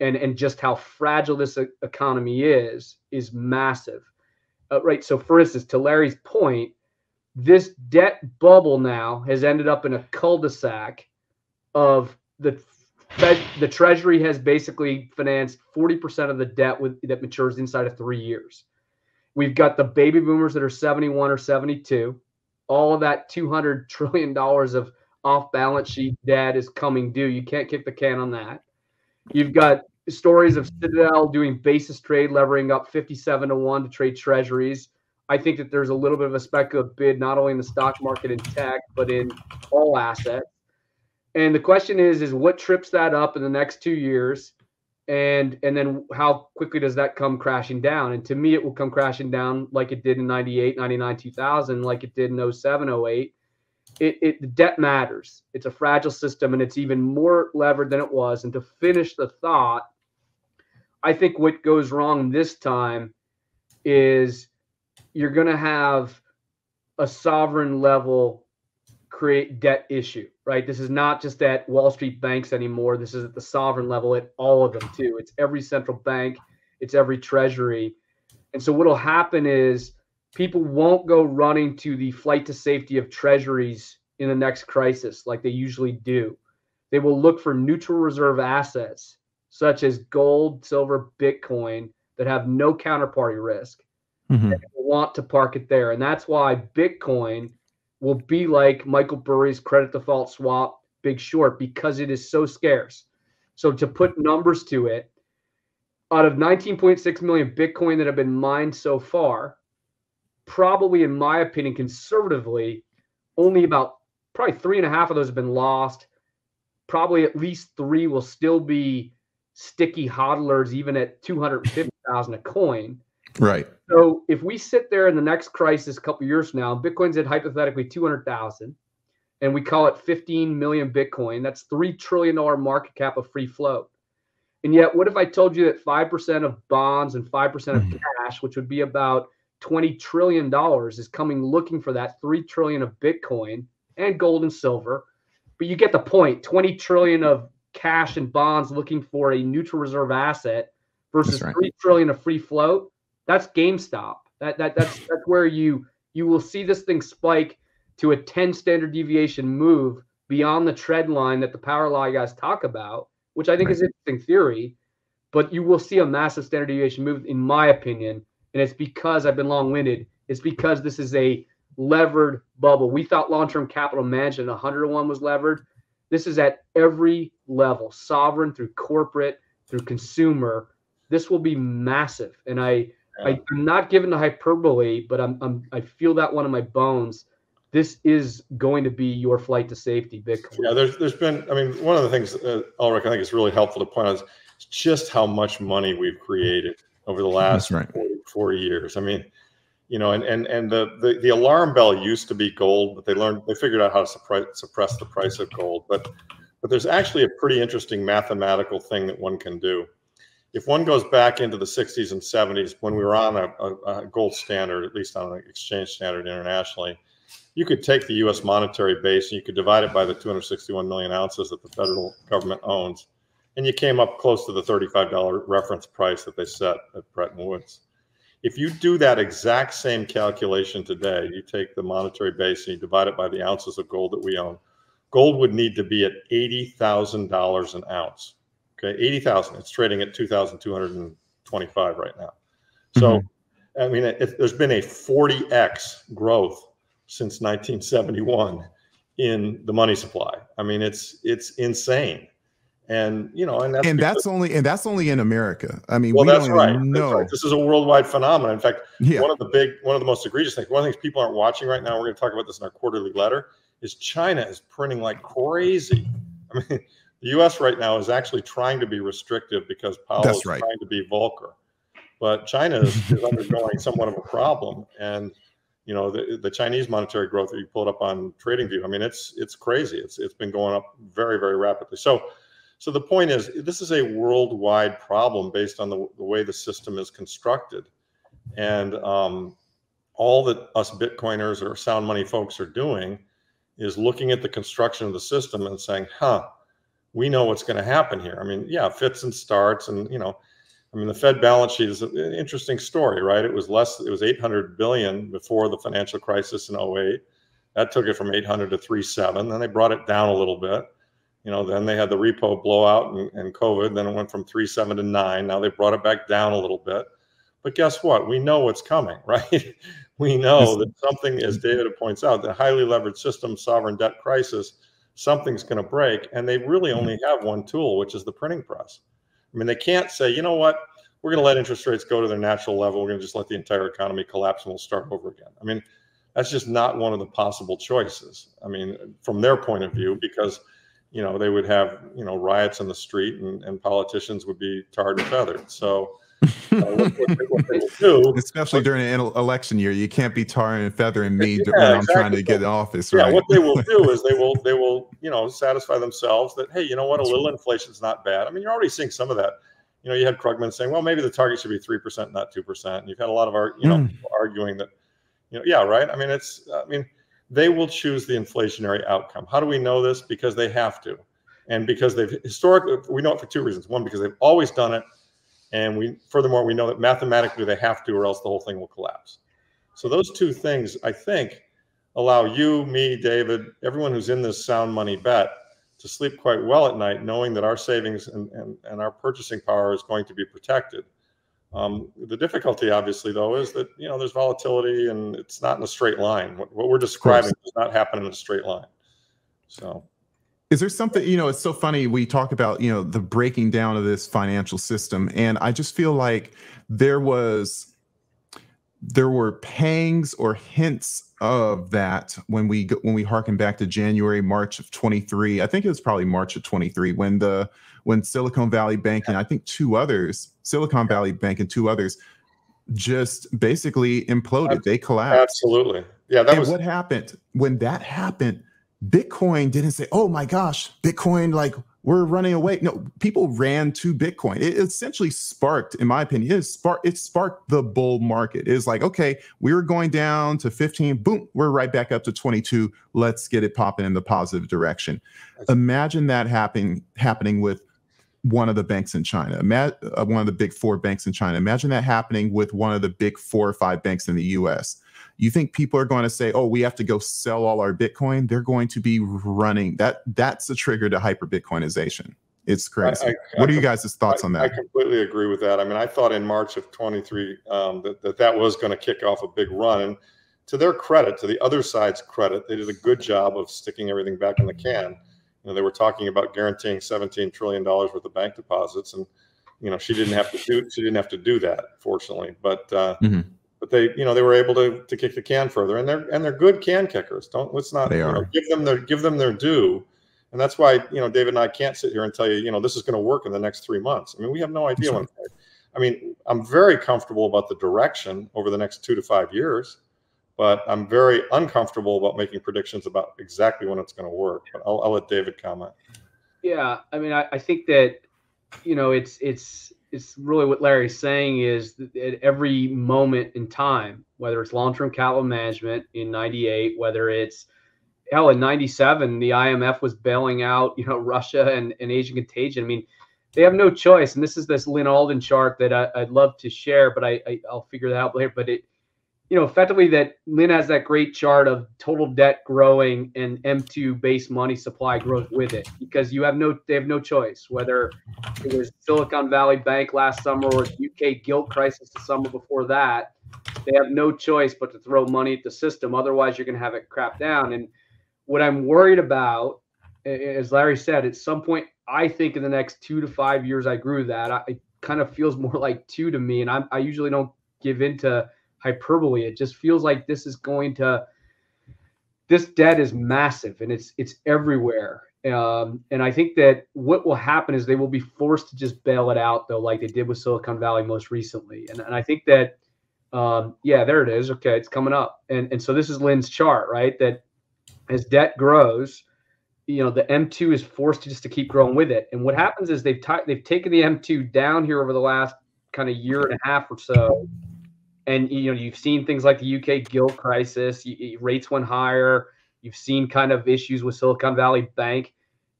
and, and just how fragile this economy is, is massive. Uh, right. So for instance, to Larry's point, this debt bubble now has ended up in a cul-de-sac of the Fed, the Treasury has basically financed forty percent of the debt with, that matures inside of three years. We've got the baby boomers that are seventy-one or seventy-two. All of that two hundred trillion dollars of off-balance sheet debt is coming due. You can't kick the can on that. You've got stories of Citadel doing basis trade, levering up fifty-seven to one to trade Treasuries. I think that there's a little bit of a speculative bid, not only in the stock market and tech, but in all assets. And the question is, is what trips that up in the next two years? And and then how quickly does that come crashing down? And to me, it will come crashing down like it did in ninety-eight, ninety-nine, two thousand, like it did in oh seven, oh eight. It, it, the debt matters. It's a fragile system, and it's even more levered than it was. And to finish the thought, I think what goes wrong this time is you're going to have a sovereign level create debt issue, right? This is not just at Wall Street banks anymore. This is at the sovereign level, at all of them too. It's every central bank. It's every treasury. And so what'll happen is people won't go running to the flight to safety of treasuries in the next crisis like they usually do. They will look for neutral reserve assets such as gold, silver, Bitcoin that have no counterparty risk. Mm-hmm. They want to park it there. And that's why Bitcoin will be like Michael Burry's credit default swap, Big Short, because it is so scarce. So to put numbers to it, out of nineteen point six million Bitcoin that have been mined so far, probably, in my opinion, conservatively, only about probably three and a half of those have been lost. Probably at least three will still be sticky hodlers, even at two hundred fifty thousand a coin. Right. So if we sit there in the next crisis a couple of years from now, Bitcoin's at hypothetically two hundred thousand, and we call it fifteen million Bitcoin. That's three trillion dollars market cap of free float. And yet, what if I told you that five percent of bonds and five percent of cash, which would be about twenty trillion dollars, is coming looking for that three trillion dollars of Bitcoin and gold and silver? But you get the point, twenty trillion dollars of cash and bonds looking for a neutral reserve asset versus right. three trillion dollars of free float. That's GameStop. That that that's that's where you you will see this thing spike to a ten standard deviation move beyond the trend line that the power law guys talk about, which I think right. is an interesting theory, but you will see a massive standard deviation move, in my opinion. And it's because I've been long-winded. It's because this is a levered bubble. We thought long-term capital management one hundred to one was levered. This is at every level, sovereign through corporate, through consumer. This will be massive. And I, yeah. I, I'm not giving the hyperbole, but I'm, I'm, I feel that one in my bones. This is going to be your flight to safety, Bitcoin. Yeah, there's, there's been, I mean, one of the things, uh, Ulrich, I think is really helpful to point out is just how much money we've created over the last right. forty, forty years. I mean, you know, and and and the, the the alarm bell used to be gold, but they learned they figured out how to suppress suppress the price of gold. But but there's actually a pretty interesting mathematical thing that one can do. If one goes back into the sixties and seventies, when we were on a, a, a gold standard, at least on an exchange standard internationally, you could take the U S monetary base and you could divide it by the two hundred sixty-one million ounces that the federal government owns, and you came up close to the thirty-five dollar reference price that they set at Bretton Woods. If you do that exact same calculation today, you take the monetary base and you divide it by the ounces of gold that we own, gold would need to be at eighty thousand dollars an ounce. Okay, eighty thousand. It's trading at two thousand two hundred twenty-five right now. So, mm-hmm. I mean, it, it, there's been a forty X growth since nineteen seventy-one in the money supply. I mean, it's it's insane. And you know, and that's, and that's only and that's only in America. I mean, well, we that's, don't right. Know. That's right. This is a worldwide phenomenon. In fact, yeah. one of the big, one of the most egregious things, one of the things people aren't watching right now. We're going to talk about this in our quarterly letter. Is China is printing like crazy. I mean, the U S right now is actually trying to be restrictive because Powell that's is right. trying to be Volcker, but China is, is undergoing somewhat of a problem. And you know, the, the Chinese monetary growth that you pulled up on TradingView. I mean, it's it's crazy. It's it's been going up very very rapidly. So. So the point is, this is a worldwide problem based on the, the way the system is constructed. And um, all that us Bitcoiners or sound money folks are doing is looking at the construction of the system and saying, huh, we know what's going to happen here. I mean, yeah, fits and starts. And, you know, I mean, the Fed balance sheet is an interesting story, right? It was less, it was eight hundred billion before the financial crisis in oh eight. That took it from eight hundred to three seven. Then they brought it down a little bit. You know, then they had the repo blowout and, and COVID. Then it went from three seven to nine. Now they brought it back down a little bit. But guess what? We know what's coming, right? We know that something, as David points out, the highly leveraged system, sovereign debt crisis, something's going to break. And they really only have one tool, which is the printing press. I mean, they can't say, you know what? We're going to let interest rates go to their natural level. We're going to just let the entire economy collapse and we'll start over again. I mean, that's just not one of the possible choices. I mean, from their point of view, because you know, they would have, you know, riots on the street and, and politicians would be tarred and feathered. So uh, what, what, they, what they will do, especially but, during an election year, you can't be tarring and feathering me yeah, when I'm exactly. trying to get in office. Right? Yeah, what they will do is they will, they will, you know, satisfy themselves that, hey, you know what, a little inflation's not bad. I mean, you're already seeing some of that. You know, you had Krugman saying, well, maybe the target should be three percent, not two percent. And you've had a lot of, our, you know, mm. people arguing that, you know, yeah, right. I mean, it's, I mean, they will choose the inflationary outcome. How do we know this? Because they have to. And because they've historically, we know it for two reasons. One, because they've always done it. And we, furthermore, we know that mathematically they have to, or else the whole thing will collapse. So those two things, I think, allow you, me, David, everyone who's in this sound money bet to sleep quite well at night, knowing that our savings and, and, and our purchasing power is going to be protected. Um, the difficulty, obviously, though, is that, you know, there's volatility and it's not in a straight line. What, what we're describing does not happen in a straight line. So is there something, you know, it's so funny. We talk about, you know, the breaking down of this financial system. And I just feel like there was there were pangs or hints of that when we when we hearken back to January, March of twenty-three. I think it was probably March of twenty-three when the when Silicon Valley Bank and I think two others, Silicon Valley Bank and two others, just basically imploded. They collapsed. Absolutely. Yeah. That and was what happened when that happened. Bitcoin didn't say, oh my gosh, Bitcoin, like we're running away. No, people ran to Bitcoin. It essentially sparked, in my opinion, it sparked, it sparked the bull market. It's like, okay, we were going down to fifteen, boom, we're right back up to twenty-two. Let's get it popping in the positive direction. Imagine that happening happening with one of the banks in China, one of the big four banks in China. Imagine that happening with one of the big four or five banks in the U S. You think people are going to say, oh, we have to go sell all our Bitcoin? They're going to be running. That That's the trigger to hyper-Bitcoinization. It's crazy. I, I, what I, are you guys' thoughts I, on that? I completely agree with that. I mean, I thought in March of twenty-three um, that, that that was going to kick off a big run. And to their credit, to the other side's credit, they did a good job of sticking everything back in the can. You know, they were talking about guaranteeing seventeen trillion dollars worth of bank deposits. And, you know, she didn't have to do, she didn't have to do that, fortunately. But, uh, mm-hmm. But they, you know, they were able to to kick the can further, and they're and they're good can kickers. Don't let's not they you are. Know, give them their give them their due, and that's why you know David and I can't sit here and tell you you know this is going to work in the next three months. I mean, we have no idea when. I mean, I'm very comfortable about the direction over the next two to five years, but I'm very uncomfortable about making predictions about exactly when it's going to work. But I'll, I'll let David comment. Yeah, I mean, I, I think that you know it's it's. It's really what Larry's saying is that at every moment in time, whether it's long-term capital management in ninety-eight, whether it's hell in ninety-seven, the I M F was bailing out, you know, Russia and, and Asian contagion. I mean, they have no choice. And this is this Lynn Alden chart that I, I'd love to share, but I, I I'll figure that out later. But it, you know, effectively that Lynn has that great chart of total debt growing and M two base money supply growth with it, because you have no, they have no choice, whether it was Silicon Valley Bank last summer or U K gilt crisis the summer before that, they have no choice but to throw money at the system. Otherwise you're going to have it crap down. And what I'm worried about, as Larry said, at some point, I think in the next two to five years, I grew that I, it kind of feels more like two to me. And I'm, I usually don't give into hyperbole. It just feels like this is going to, this debt is massive and it's it's everywhere. Um, and I think that what will happen is they will be forced to just bail it out, though, like they did with Silicon Valley most recently. And, and I think that, um, yeah, there it is. Okay, it's coming up. And, and so this is Lynn's chart, right? That as debt grows, you know, the M two is forced to just to keep growing with it. And what happens is they've t- they've taken the M two down here over the last kind of year and a half or so. And, you know, you've seen things like the U K gilt crisis, you, rates went higher. You've seen kind of issues with Silicon Valley Bank.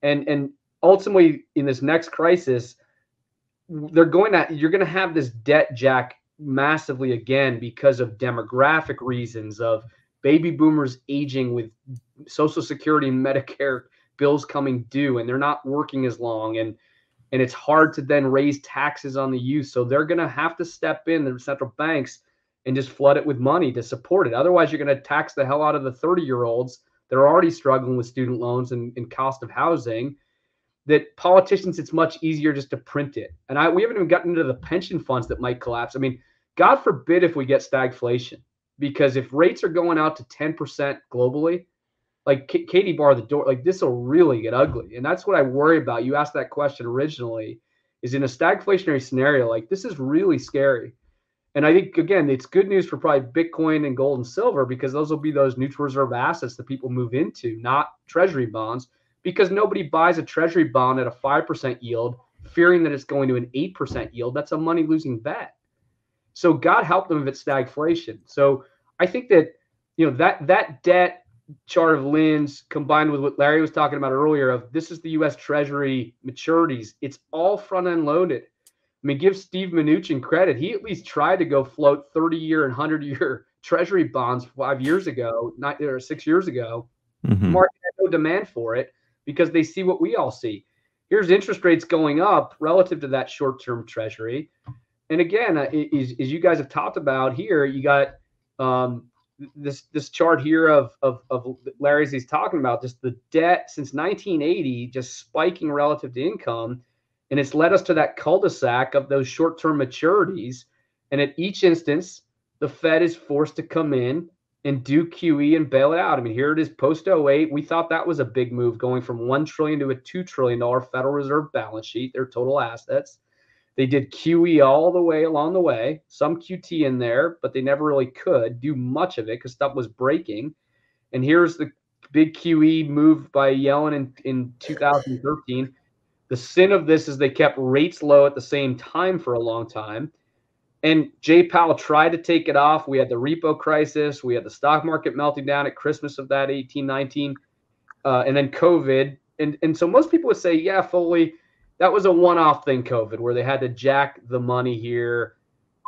And and ultimately, in this next crisis, they're going to you're going to have this debt jack massively again because of demographic reasons of baby boomers aging with Social Security and Medicare bills coming due, and they're not working as long. And and it's hard to then raise taxes on the youth. So they're going to have to step in, the central banks, and just flood it with money to support it. Otherwise, you're going to tax the hell out of the thirty-year-olds that are already struggling with student loans and, and cost of housing. That politicians, it's much easier just to print it. And I, we haven't even gotten into the pension funds that might collapse. I mean, God forbid if we get stagflation, because if rates are going out to ten percent globally, like K- Katie barred the door, like this will really get ugly. And that's what I worry about. You asked that question originally, is in a stagflationary scenario, like this is really scary. And I think, again, it's good news for probably Bitcoin and gold and silver, because those will be those neutral reserve assets that people move into, not treasury bonds, because nobody buys a treasury bond at a five percent yield, fearing that it's going to an eight percent yield. That's a money losing bet. So God help them if it's stagflation. So I think that, you know, that that debt chart of Lynn's combined with what Larry was talking about earlier of this is the U S Treasury maturities. It's all front end loaded. I mean, give Steve Mnuchin credit. He at least tried to go float thirty-year and hundred-year Treasury bonds five years ago, not, or six years ago. Mm-hmm. The market had no demand for it because they see what we all see. Here's interest rates going up relative to that short-term Treasury. And again, uh, as, as you guys have talked about here, you got um, this this chart here of, of, of Larry's he's talking about, just the debt since nineteen eighty just spiking relative to income. And it's led us to that cul-de-sac of those short-term maturities. And at each instance, the Fed is forced to come in and do Q E and bail it out. I mean, here it is post oh eight. We thought that was a big move going from one trillion dollars to a two trillion dollars Federal Reserve balance sheet, their total assets. They did Q E all the way along the way, some Q T in there, but they never really could do much of it because stuff was breaking. And here's the big Q E move by Yellen in, in two thousand thirteen. The sin of this is they kept rates low at the same time for a long time. And Jay Powell tried to take it off. We had the repo crisis. We had the stock market melting down at Christmas of that eighteen nineteen, uh, and then COVID. And, and so most people would say, yeah, Foley, that was a one-off thing, COVID, where they had to jack the money here.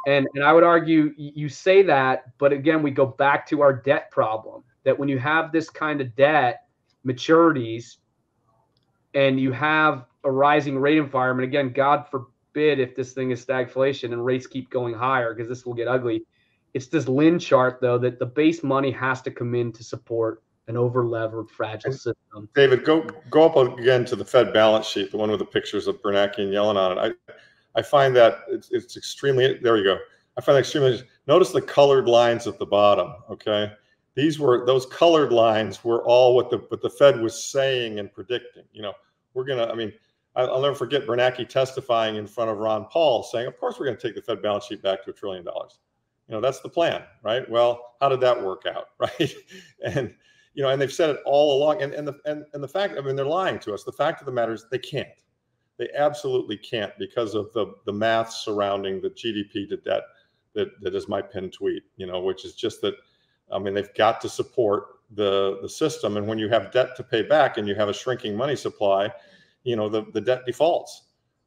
And, and I would argue you say that, but again, we go back to our debt problem, that when you have this kind of debt maturities and you have a rising rate environment, again, God forbid if this thing is stagflation and rates keep going higher, because this will get ugly. It's this Lynn chart, though, that the base money has to come in to support an over-levered, fragile system. David, go go up again to the Fed balance sheet, the one with the pictures of Bernanke and Yellen on it. I, I find that it's, it's extremely, there you go. I find that extremely, notice the colored lines at the bottom, okay? These were, those colored lines were all what the, what the Fed was saying and predicting. You know, we're gonna, I mean, I'll never forget Bernanke testifying in front of Ron Paul saying, of course, we're gonna take the Fed balance sheet back to a trillion dollars. You know, that's the plan, right? Well, how did that work out, right? And, you know, and they've said it all along. And, and, the, and, and the fact, I mean, they're lying to us. The fact of the matter is they can't. They absolutely can't because of the, the math surrounding the G D P to debt that, that is my pin tweet, you know, which is just that, I mean, they've got to support the, the system. And when you have debt to pay back and you have a shrinking money supply, you know, the, the debt defaults.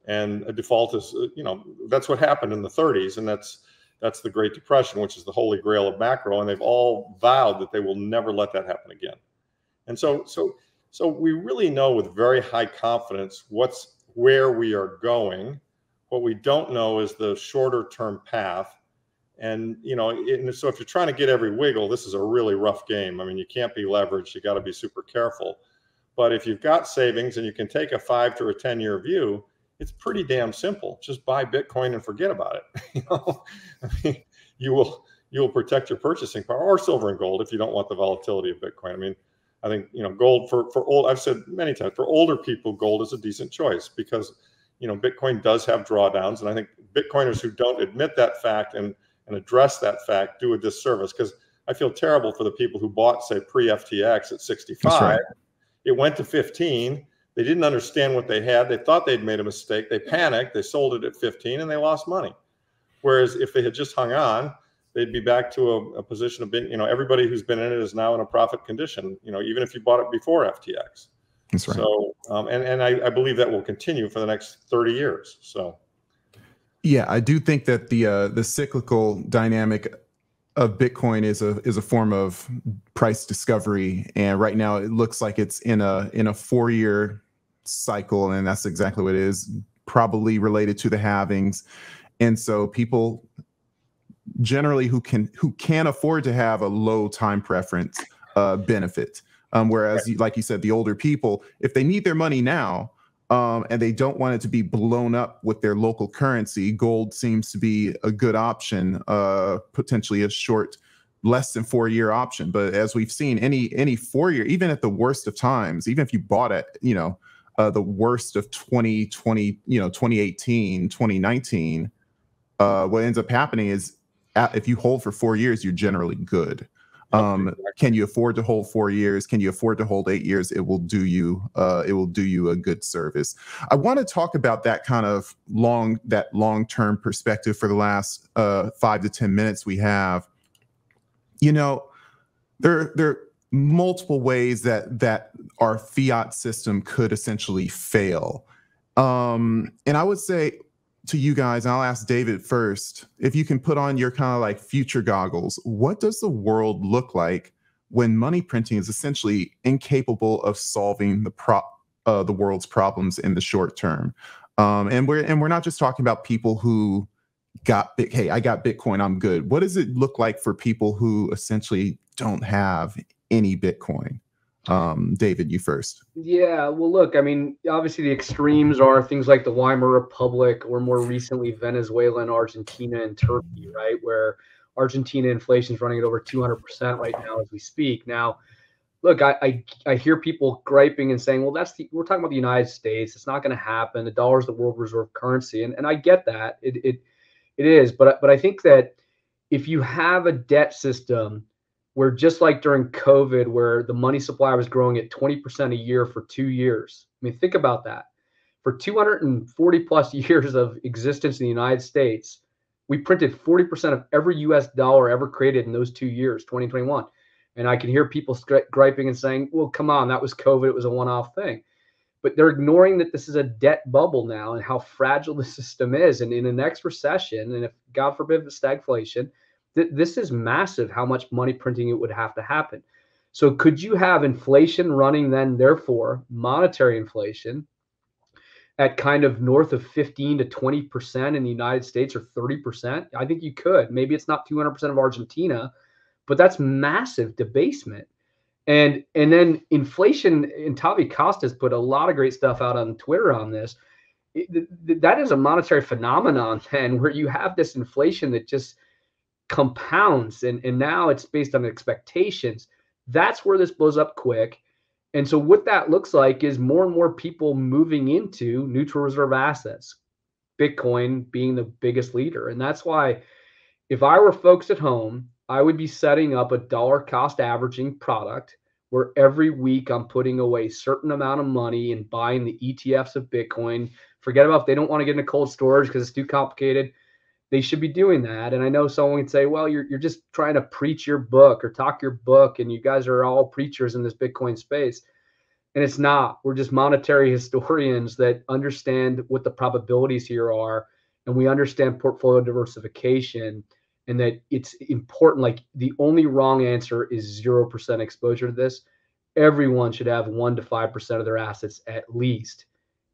And a default is, you know, that's what happened in the thirties. And that's, that's the Great Depression, which is the holy grail of macro. And they've all vowed that they will never let that happen again. And so, so, so we really know with very high confidence what's, where we are going. What we don't know is the shorter term path. And, you know, it, so if you're trying to get every wiggle, this is a really rough game. I mean, you can't be leveraged. You got to be super careful. But if you've got savings and you can take a five to a ten year view, it's pretty damn simple. Just buy Bitcoin and forget about it. You know, I mean, you will, you will protect your purchasing power, or silver and gold if you don't want the volatility of Bitcoin. I mean, I think, you know, gold for, for old, I've said many times, for older people, gold is a decent choice because, you know, Bitcoin does have drawdowns. And I think Bitcoiners who don't admit that fact and, and address that fact do a disservice, because I feel terrible for the people who bought, say, pre F T X at sixty-five. Right. It went to fifteen. They didn't understand what they had. They thought they'd made a mistake. They panicked. They sold it at fifteen and they lost money. Whereas if they had just hung on, they'd be back to a, a position of being, you know, everybody who's been in it is now in a profit condition, you know, even if you bought it before F T X. That's right. So, um, and, and I, I believe that will continue for the next thirty years. So, yeah, I do think that the, uh, the cyclical dynamic of Bitcoin is a, is a form of price discovery. And right now it looks like it's in a, in a four year cycle. And that's exactly what it is, probably related to the halvings. And so people generally who can who can afford to have a low time preference uh benefit, um whereas, like you said, the older people, if they need their money now um and they don't want it to be blown up with their local currency, gold seems to be a good option, uh potentially a short, less than four year option. But as we've seen, any any four year, even at the worst of times, even if you bought it, you know, uh the worst of twenty twenty, you know, twenty eighteen, twenty nineteen, uh what ends up happening is if you hold for four years, you're generally good. Um, can you afford to hold four years? Can you afford to hold eight years? It will do you. Uh, it will do you a good service. I want to talk about that kind of long, that long-term perspective for the last uh, five to ten minutes we have. You know, there there are multiple ways that that our fiat system could essentially fail, um, and I would say, to you guys, and I'll ask David first, if you can put on your kind of like future goggles, what does the world look like when money printing is essentially incapable of solving the pro uh, the world's problems in the short term? Um, and we're and we're not just talking about people who got, hey, I got Bitcoin, I'm good. What does it look like for people who essentially don't have any Bitcoin? Um, David, you first. Yeah, well, look, I mean, obviously the extremes are things like the Weimar Republic, or more recently Venezuela and Argentina and Turkey, right? Where Argentina inflation is running at over two hundred percent right now as we speak. Now, look, I, I, I hear people griping and saying, well, that's the, we're talking about the United States. It's not going to happen. The dollar is the world reserve currency. And, and I get that. It, it, it is. But, but I think that if you have a debt system where just like during COVID, where the money supply was growing at twenty percent a year for two years. I mean, think about that. For two hundred forty plus years of existence in the United States, we printed forty percent of every U S dollar ever created in those two years, twenty twenty-one. And I can hear people griping and saying, well, come on, that was COVID. It was a one-off thing. But they're ignoring that this is a debt bubble now and how fragile the system is. And in the next recession, and if God forbid the stagflation, th- this is massive how much money printing it would have to happen. So could you have inflation running then, therefore, monetary inflation at kind of north of fifteen to twenty percent in the United States or thirty percent? I think you could. Maybe it's not two hundred percent of Argentina, but that's massive debasement. And and then inflation, and Tavi Costa's put a lot of great stuff out on Twitter on this. It, th- that is a monetary phenomenon then, where you have this inflation that just compounds, and, and now it's based on expectations. That's where this blows up quick. And so what that looks like is more and more people moving into neutral reserve assets, Bitcoin being the biggest leader. And that's why if I were folks at home, I would be setting up a dollar cost averaging product where every week I'm putting away a certain amount of money and buying the E T Fs of Bitcoin. Forget about if they don't want to get into cold storage because it's too complicated. They should be doing that. And I know someone would say, well, you're you're just trying to preach your book or talk your book, and you guys are all preachers in this Bitcoin space. And it's not. We're just monetary historians that understand what the probabilities here are, and we understand portfolio diversification. And that it's important, like the only wrong answer is zero percent exposure to this. Everyone should have one to five percent of their assets at least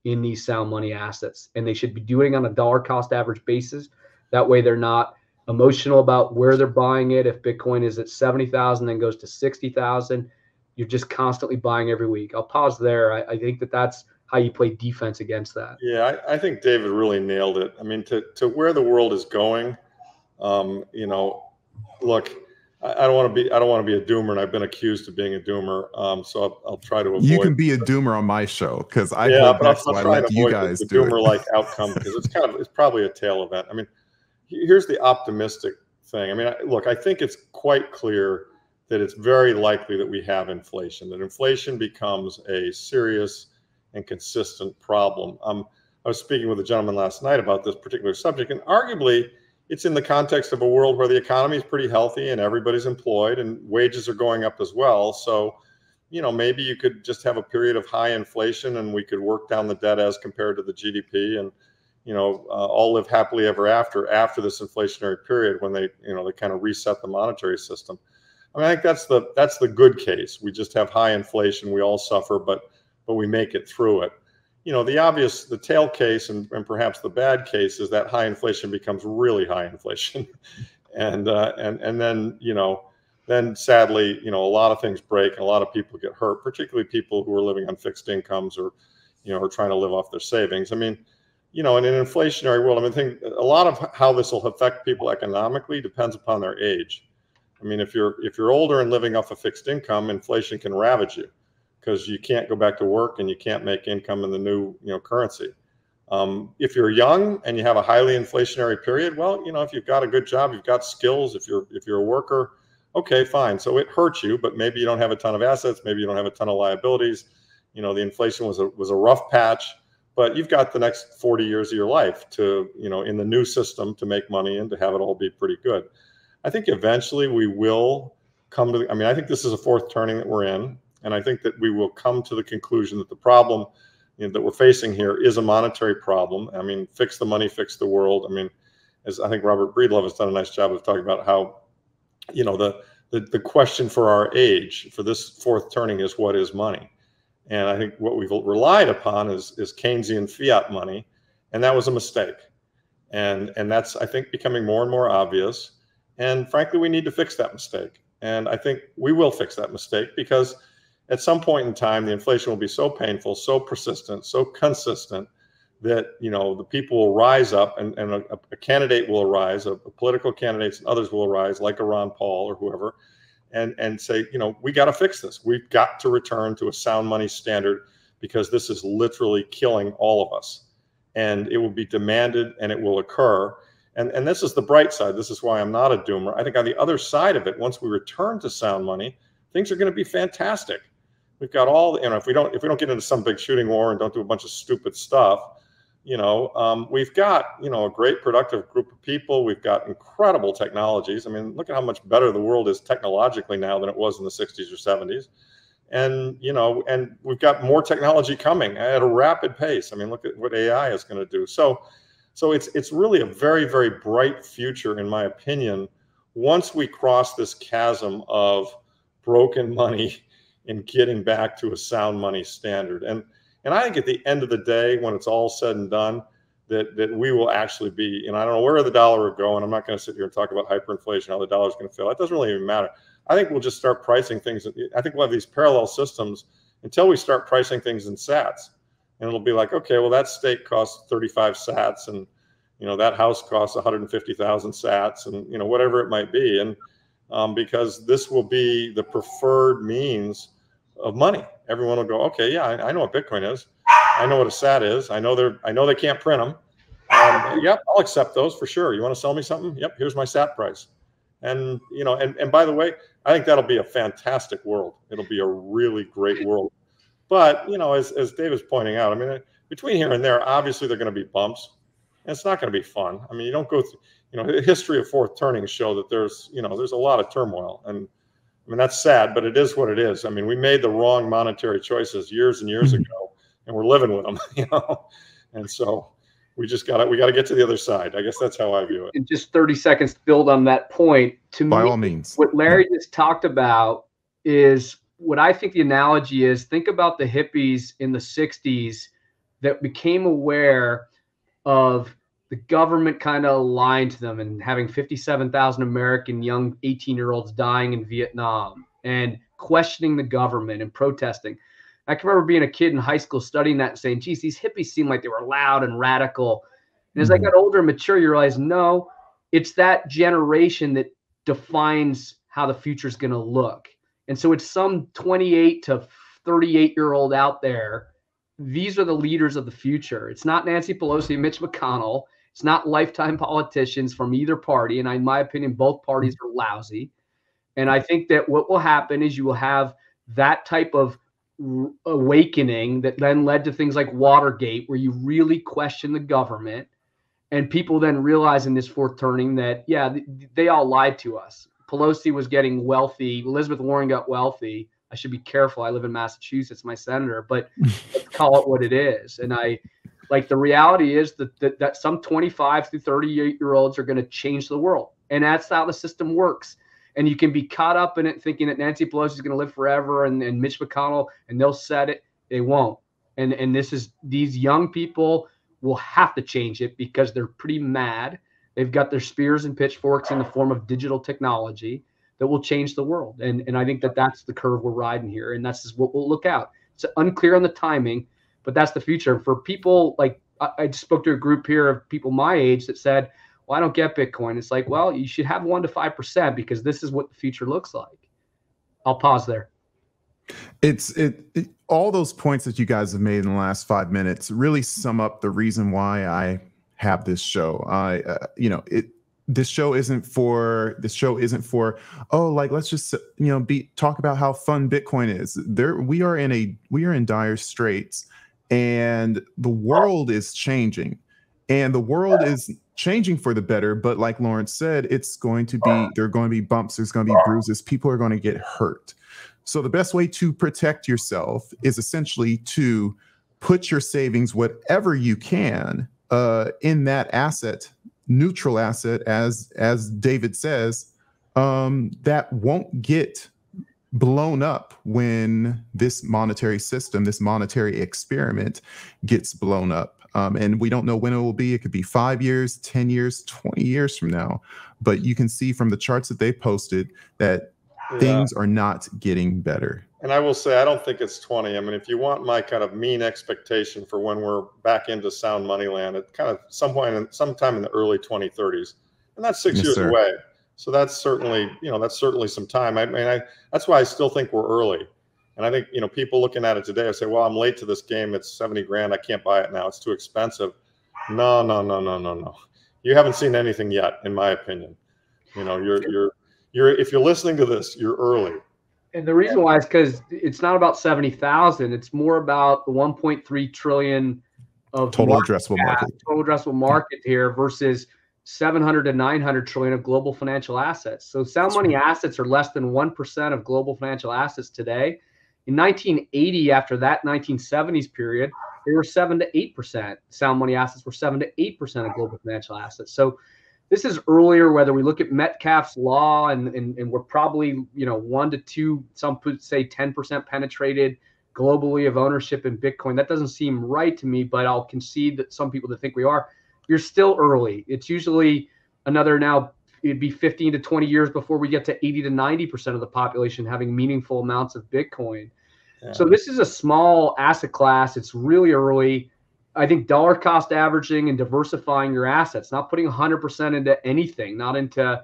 in these sound money assets. And they should be doing it on a dollar cost average basis. That way they're not emotional about where they're buying it. If Bitcoin is at seventy thousand, then goes to sixty thousand, you're just constantly buying every week. I'll pause there. I, I think that that's how you play defense against that. Yeah, I, I think David really nailed it. I mean, to, to where the world is going, Um, you know, look, I, I don't want to be, I don't want to be a doomer, and I've been accused of being a doomer. Um, so I'll, I'll try to avoid. You can be a doomer on my show because I yeah, but I'm trying to avoid you guys the, the doomer-like outcome because it's kind of, it's probably a tail event. I mean, here's the optimistic thing. I mean, I, look, I think it's quite clear that it's very likely that we have inflation, that inflation becomes a serious and consistent problem. Um, I was speaking with a gentleman last night about this particular subject, and arguably, it's in the context of a world where the economy is pretty healthy and everybody's employed and wages are going up as well. So, you know, maybe you could just have a period of high inflation and we could work down the debt as compared to the G D P and, you know, uh, all live happily ever after, after this inflationary period when they, you know, they kind of reset the monetary system. I mean, I think that's the, that's the good case. We just have high inflation. We all suffer, but, but we make it through it. You know, the obvious, the tail case and, and perhaps the bad case is that high inflation becomes really high inflation. and, uh, and, and then, you know, then sadly, you know, a lot of things break and a lot of people get hurt, particularly people who are living on fixed incomes or, you know, are trying to live off their savings. I mean, you know, in an inflationary world, I mean, I think a lot of how this will affect people economically depends upon their age. I mean, if you're, if you're older and living off a fixed income, inflation can ravage you, because you can't go back to work and you can't make income in the new, you know, currency. Um, if you're young and you have a highly inflationary period, well, you know, if you've got a good job, you've got skills, if you're if you're a worker, okay, fine. So it hurts you, but maybe you don't have a ton of assets, maybe you don't have a ton of liabilities. You know, the inflation was a was a rough patch, but you've got the next forty years of your life to, you know, in the new system to make money and to have it all be pretty good. I think eventually we will come to the, I mean, I think this is a fourth turning that we're in. And I think that we will come to the conclusion that the problem, you know, that we're facing here is a monetary problem. I mean, fix the money, fix the world. I mean, as I think Robert Breedlove has done a nice job of talking about how, you know, the, the, the question for our age, for this fourth turning is what is money? And I think what we've relied upon is, is Keynesian fiat money. And that was a mistake. And, and that's, I think, becoming more and more obvious. And frankly, we need to fix that mistake. And I think we will fix that mistake because at some point in time, the inflation will be so painful, so persistent, so consistent that, you know, the people will rise up and, and a, a candidate will arise, a, a political candidates and others will arise like a Ron Paul or whoever, and, and say, you know, we got to fix this. We've got to return to a sound money standard because this is literally killing all of us. And it will be demanded and it will occur. And, and this is the bright side. This is why I'm not a doomer. I think on the other side of it, once we return to sound money, things are going to be fantastic. We've got all, you know, if we don't, if we don't get into some big shooting war and don't do a bunch of stupid stuff, you know, um, we've got, you know, a great productive group of people. We've got incredible technologies. I mean, look at how much better the world is technologically now than it was in the sixties or seventies. And, you know, and we've got more technology coming at a rapid pace. I mean, look at what A I is going to do. So, so it's, it's really a very, very bright future, in my opinion, once we cross this chasm of broken money and getting back to a sound money standard. And, And I think at the end of the day, when it's all said and done, that, that we will actually be, and I don't know where the dollar will go, and I'm not going to sit here and talk about hyperinflation, how the dollar's going to fail. That doesn't really even matter. I think we'll just start pricing things. I think we'll have these parallel systems until we start pricing things in sats. And it'll be like, okay, well, that steak costs thirty-five sats, and, you know, that house costs one hundred fifty thousand sats, and, you know, whatever it might be. And um, because this will be the preferred means of money. Everyone will go, okay, yeah, I, I know what Bitcoin is. I know what a sat is. I know they're, I know they can't print them. Um, yep, I'll accept those for sure. You want to sell me something? Yep, here's my sat price. And, you know, and, and by the way, I think that'll be a fantastic world. It'll be a really great world. But, you know, as, as Dave is pointing out, I mean, between here and there, obviously there are going to be bumps. And it's not going to be fun. I mean, you don't go through, you know, the history of fourth turnings show that there's, you know, there's a lot of turmoil. And I mean, that's sad, but it is what it is. I mean, we made the wrong monetary choices years and years ago, and we're living with them, you know? And so we just got to, we got to get to the other side. I guess that's how I view it. In just thirty seconds to build on that point, to by me, all means. What Larry yeah. just talked about is what I think the analogy is. Think about the hippies in the sixties that became aware of the government kind of lied to them and having fifty-seven thousand American young eighteen-year-olds dying in Vietnam and questioning the government and protesting. I can remember being a kid in high school studying that and saying, geez, these hippies seem like they were loud and radical. And as I got older and mature, you realize, no, it's that generation that defines how the future is going to look. And so it's some twenty-eight to thirty-eight-year-old out there. These are the leaders of the future. It's not Nancy Pelosi and Mitch McConnell. It's not lifetime politicians from either party. And in my opinion, both parties are lousy. And I think that what will happen is you will have that type of awakening that then led to things like Watergate, where you really question the government. And people then realize in this fourth turning that, yeah, they all lied to us. Pelosi was getting wealthy. Elizabeth Warren got wealthy. I should be careful. I live in Massachusetts, my senator, but let's call it what it is. And I... Like the reality is that, that, that some twenty-five through thirty-eight year olds are going to change the world. And that's how the system works. And you can be caught up in it thinking that Nancy Pelosi is going to live forever and, and Mitch McConnell, and they'll set it. They won't. And, and this is, these young people will have to change it because they're pretty mad. They've got their spears and pitchforks in the form of digital technology that will change the world. And, and I think that that's the curve we're riding here. And that's just what we'll look out. It's unclear on the timing. But that's the future for people. Like I, I spoke to a group here of people my age that said, well, I don't get Bitcoin. It's like, well, you should have one to five percent because this is what the future looks like. I'll pause there. It's it, it all those points that you guys have made in the last five minutes really sum up the reason why I have this show. I, uh, you know, it, This show isn't for this show isn't for, oh, like, let's just, you know, be talk about how fun Bitcoin is there. We are in a we are in dire straits. And the world is changing, and the world is changing for the better. But like Lawrence said, it's going to be, there are going to be bumps. There's going to be bruises. People are going to get hurt. So the best way to protect yourself is essentially to put your savings, whatever you can, uh, in that asset, neutral asset, as, as David says, um, that won't get blown up when this monetary system, this monetary experiment gets blown up. Um, and we don't know when it will be. It could be five years, ten years, twenty years from now. But you can see from the charts that they posted that yeah. things are not getting better. And I will say, I don't think it's twenty. I mean, if you want my kind of mean expectation for when we're back into sound money land, it kind of sometime in, sometime in the early twenty thirties. And that's six yes, years sir. away. So that's certainly, you know, that's certainly some time. I mean, I, that's why I still think we're early. And I think, you know, people looking at it today, I say, well, I'm late to this game. It's seventy grand. I can't buy it now. It's too expensive. No, no, no, no, no, no. You haven't seen anything yet, in my opinion. You know, you're you're you're if you're listening to this, you're early. And the reason why is because it's not about seventy thousand. It's more about the one point three trillion of total market, addressable market, total addressable market here versus seven hundred to nine hundred trillion of global financial assets. So sound money assets are less than one percent of global financial assets today. In nineteen eighty, after that nineteen seventies period, they were seven to eight percent. Sound money assets were seven to eight percent of global financial assets. So this is earlier, whether we look at Metcalfe's law and, and, and we're probably, you know, one to two, some could say ten percent penetrated globally of ownership in Bitcoin. That doesn't seem right to me, but I'll concede that some people that think we are, you're still early. It's usually another now, it'd be fifteen to twenty years before we get to eighty to ninety percent of the population having meaningful amounts of Bitcoin. Yeah. So this is a small asset class. It's really early. I think dollar cost averaging and diversifying your assets, not putting one hundred percent into anything, not into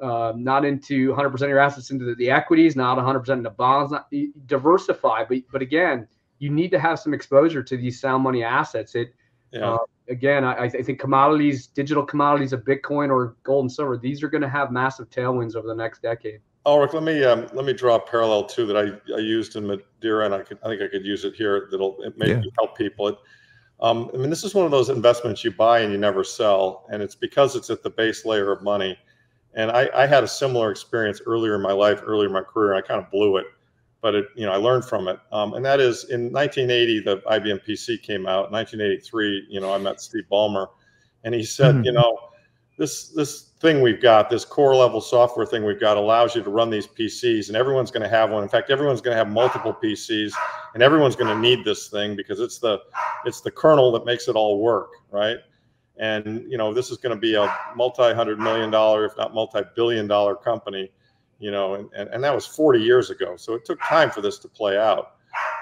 uh, not into one hundred percent of your assets into the, the equities, not one hundred percent into bonds. Not, diversify, but but again, you need to have some exposure to these sound money assets. It yeah. uh, again, I, I think commodities, digital commodities of Bitcoin or gold and silver, these are going to have massive tailwinds over the next decade. Ulrich, let me um, let me draw a parallel too that I, I used in Madeira, and I could I think I could use it here. That'll it may yeah. help people. It, Um, I mean, this is one of those investments you buy and you never sell, and it's because it's at the base layer of money. And I, I had a similar experience earlier in my life, earlier in my career, and I kind of blew it, but it, you know, I learned from it. Um, and that is in nineteen eighty, the I B M P C came out. nineteen eighty-three, you know, I met Steve Ballmer, and he said, mm-hmm. you know, this this thing we've got, this core level software thing we've got, allows you to run these P Cs, and everyone's going to have one. In fact, everyone's going to have multiple P Cs, and everyone's going to need this thing because it's the it's the kernel that makes it all work, right? And you know, this is going to be a multi-hundred million dollar, if not multi-billion dollar company, you know, and, and and that was forty years ago. So it took time for this to play out.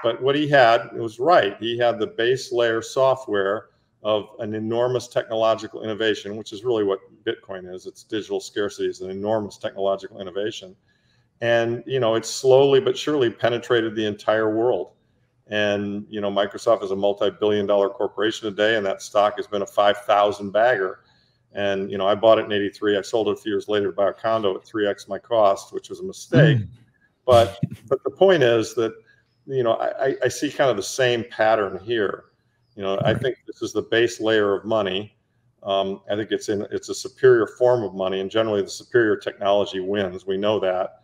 But what he had, it was right. He had the base layer software of an enormous technological innovation, which is really what Bitcoin is. It's digital scarcity is an enormous technological innovation. And, you know, it's slowly but surely penetrated the entire world. And, you know, Microsoft is a multi-billion dollar corporation today, and that stock has been a five thousand bagger. And, you know, I bought it in eighty-three. I sold it a few years later to buy a condo at three X my cost, which was a mistake. Mm. But, but the point is that, you know, I, I see kind of the same pattern here. You know, I think this is the base layer of money. Um, I think it's in it's a superior form of money, and generally the superior technology wins. We know that,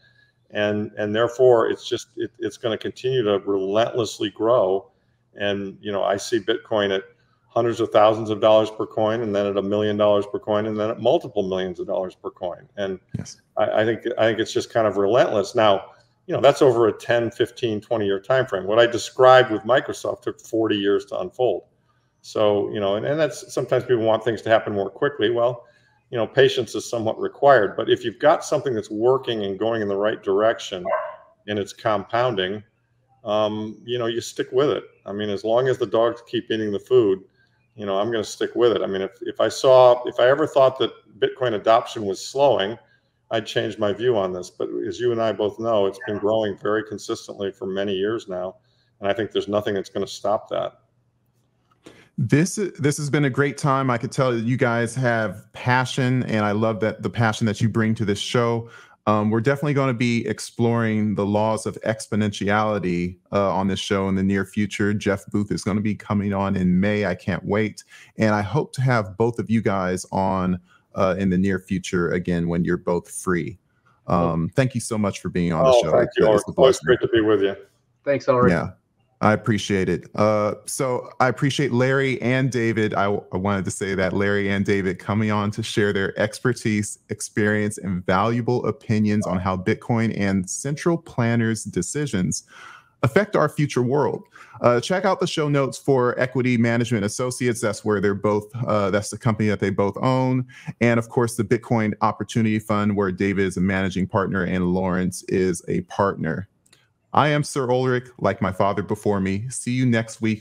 and and therefore it's just it, it's going to continue to relentlessly grow. And you know, I see Bitcoin at hundreds of thousands of dollars per coin, and then at a million dollars per coin, and then at multiple millions of dollars per coin. And yes. I, I think I think it's just kind of relentless now. You know, that's over a ten, fifteen, twenty year time frame. What I described with Microsoft took forty years to unfold. So, you know, and, and that's sometimes people want things to happen more quickly. Well, you know, patience is somewhat required. But if you've got something that's working and going in the right direction and it's compounding, um, you know, you stick with it. I mean, as long as the dogs keep eating the food, you know, I'm going to stick with it. I mean, if, if I saw, if I ever thought that Bitcoin adoption was slowing, I changed my view on this, but as you and I both know, it's been growing very consistently for many years now, and I think there's nothing that's going to stop that. This this has been a great time. I could tell you guys have passion, and I love that the passion that you bring to this show. Um, we're definitely going to be exploring the laws of exponentiality uh, on this show in the near future. Jeff Booth is going to be coming on in May. I can't wait, and I hope to have both of you guys on Uh, in the near future, again, when you're both free. Um, thank you so much for being on oh, the show. Thank you, Ulrich. It's great to be with you. Thanks, Ulrich. Yeah, I appreciate it. Uh, so I appreciate Larry and David. I, I wanted to say that Larry and David coming on to share their expertise, experience, and valuable opinions on how Bitcoin and central planners' decisions affect our future world. Uh, check out the show notes for Equity Management Associates. That's where they're both, uh, that's the company that they both own. And of course, the Bitcoin Opportunity Fund, where David is a managing partner and Lawrence is a partner. I am Sir Ulrich, like my father before me. See you next week.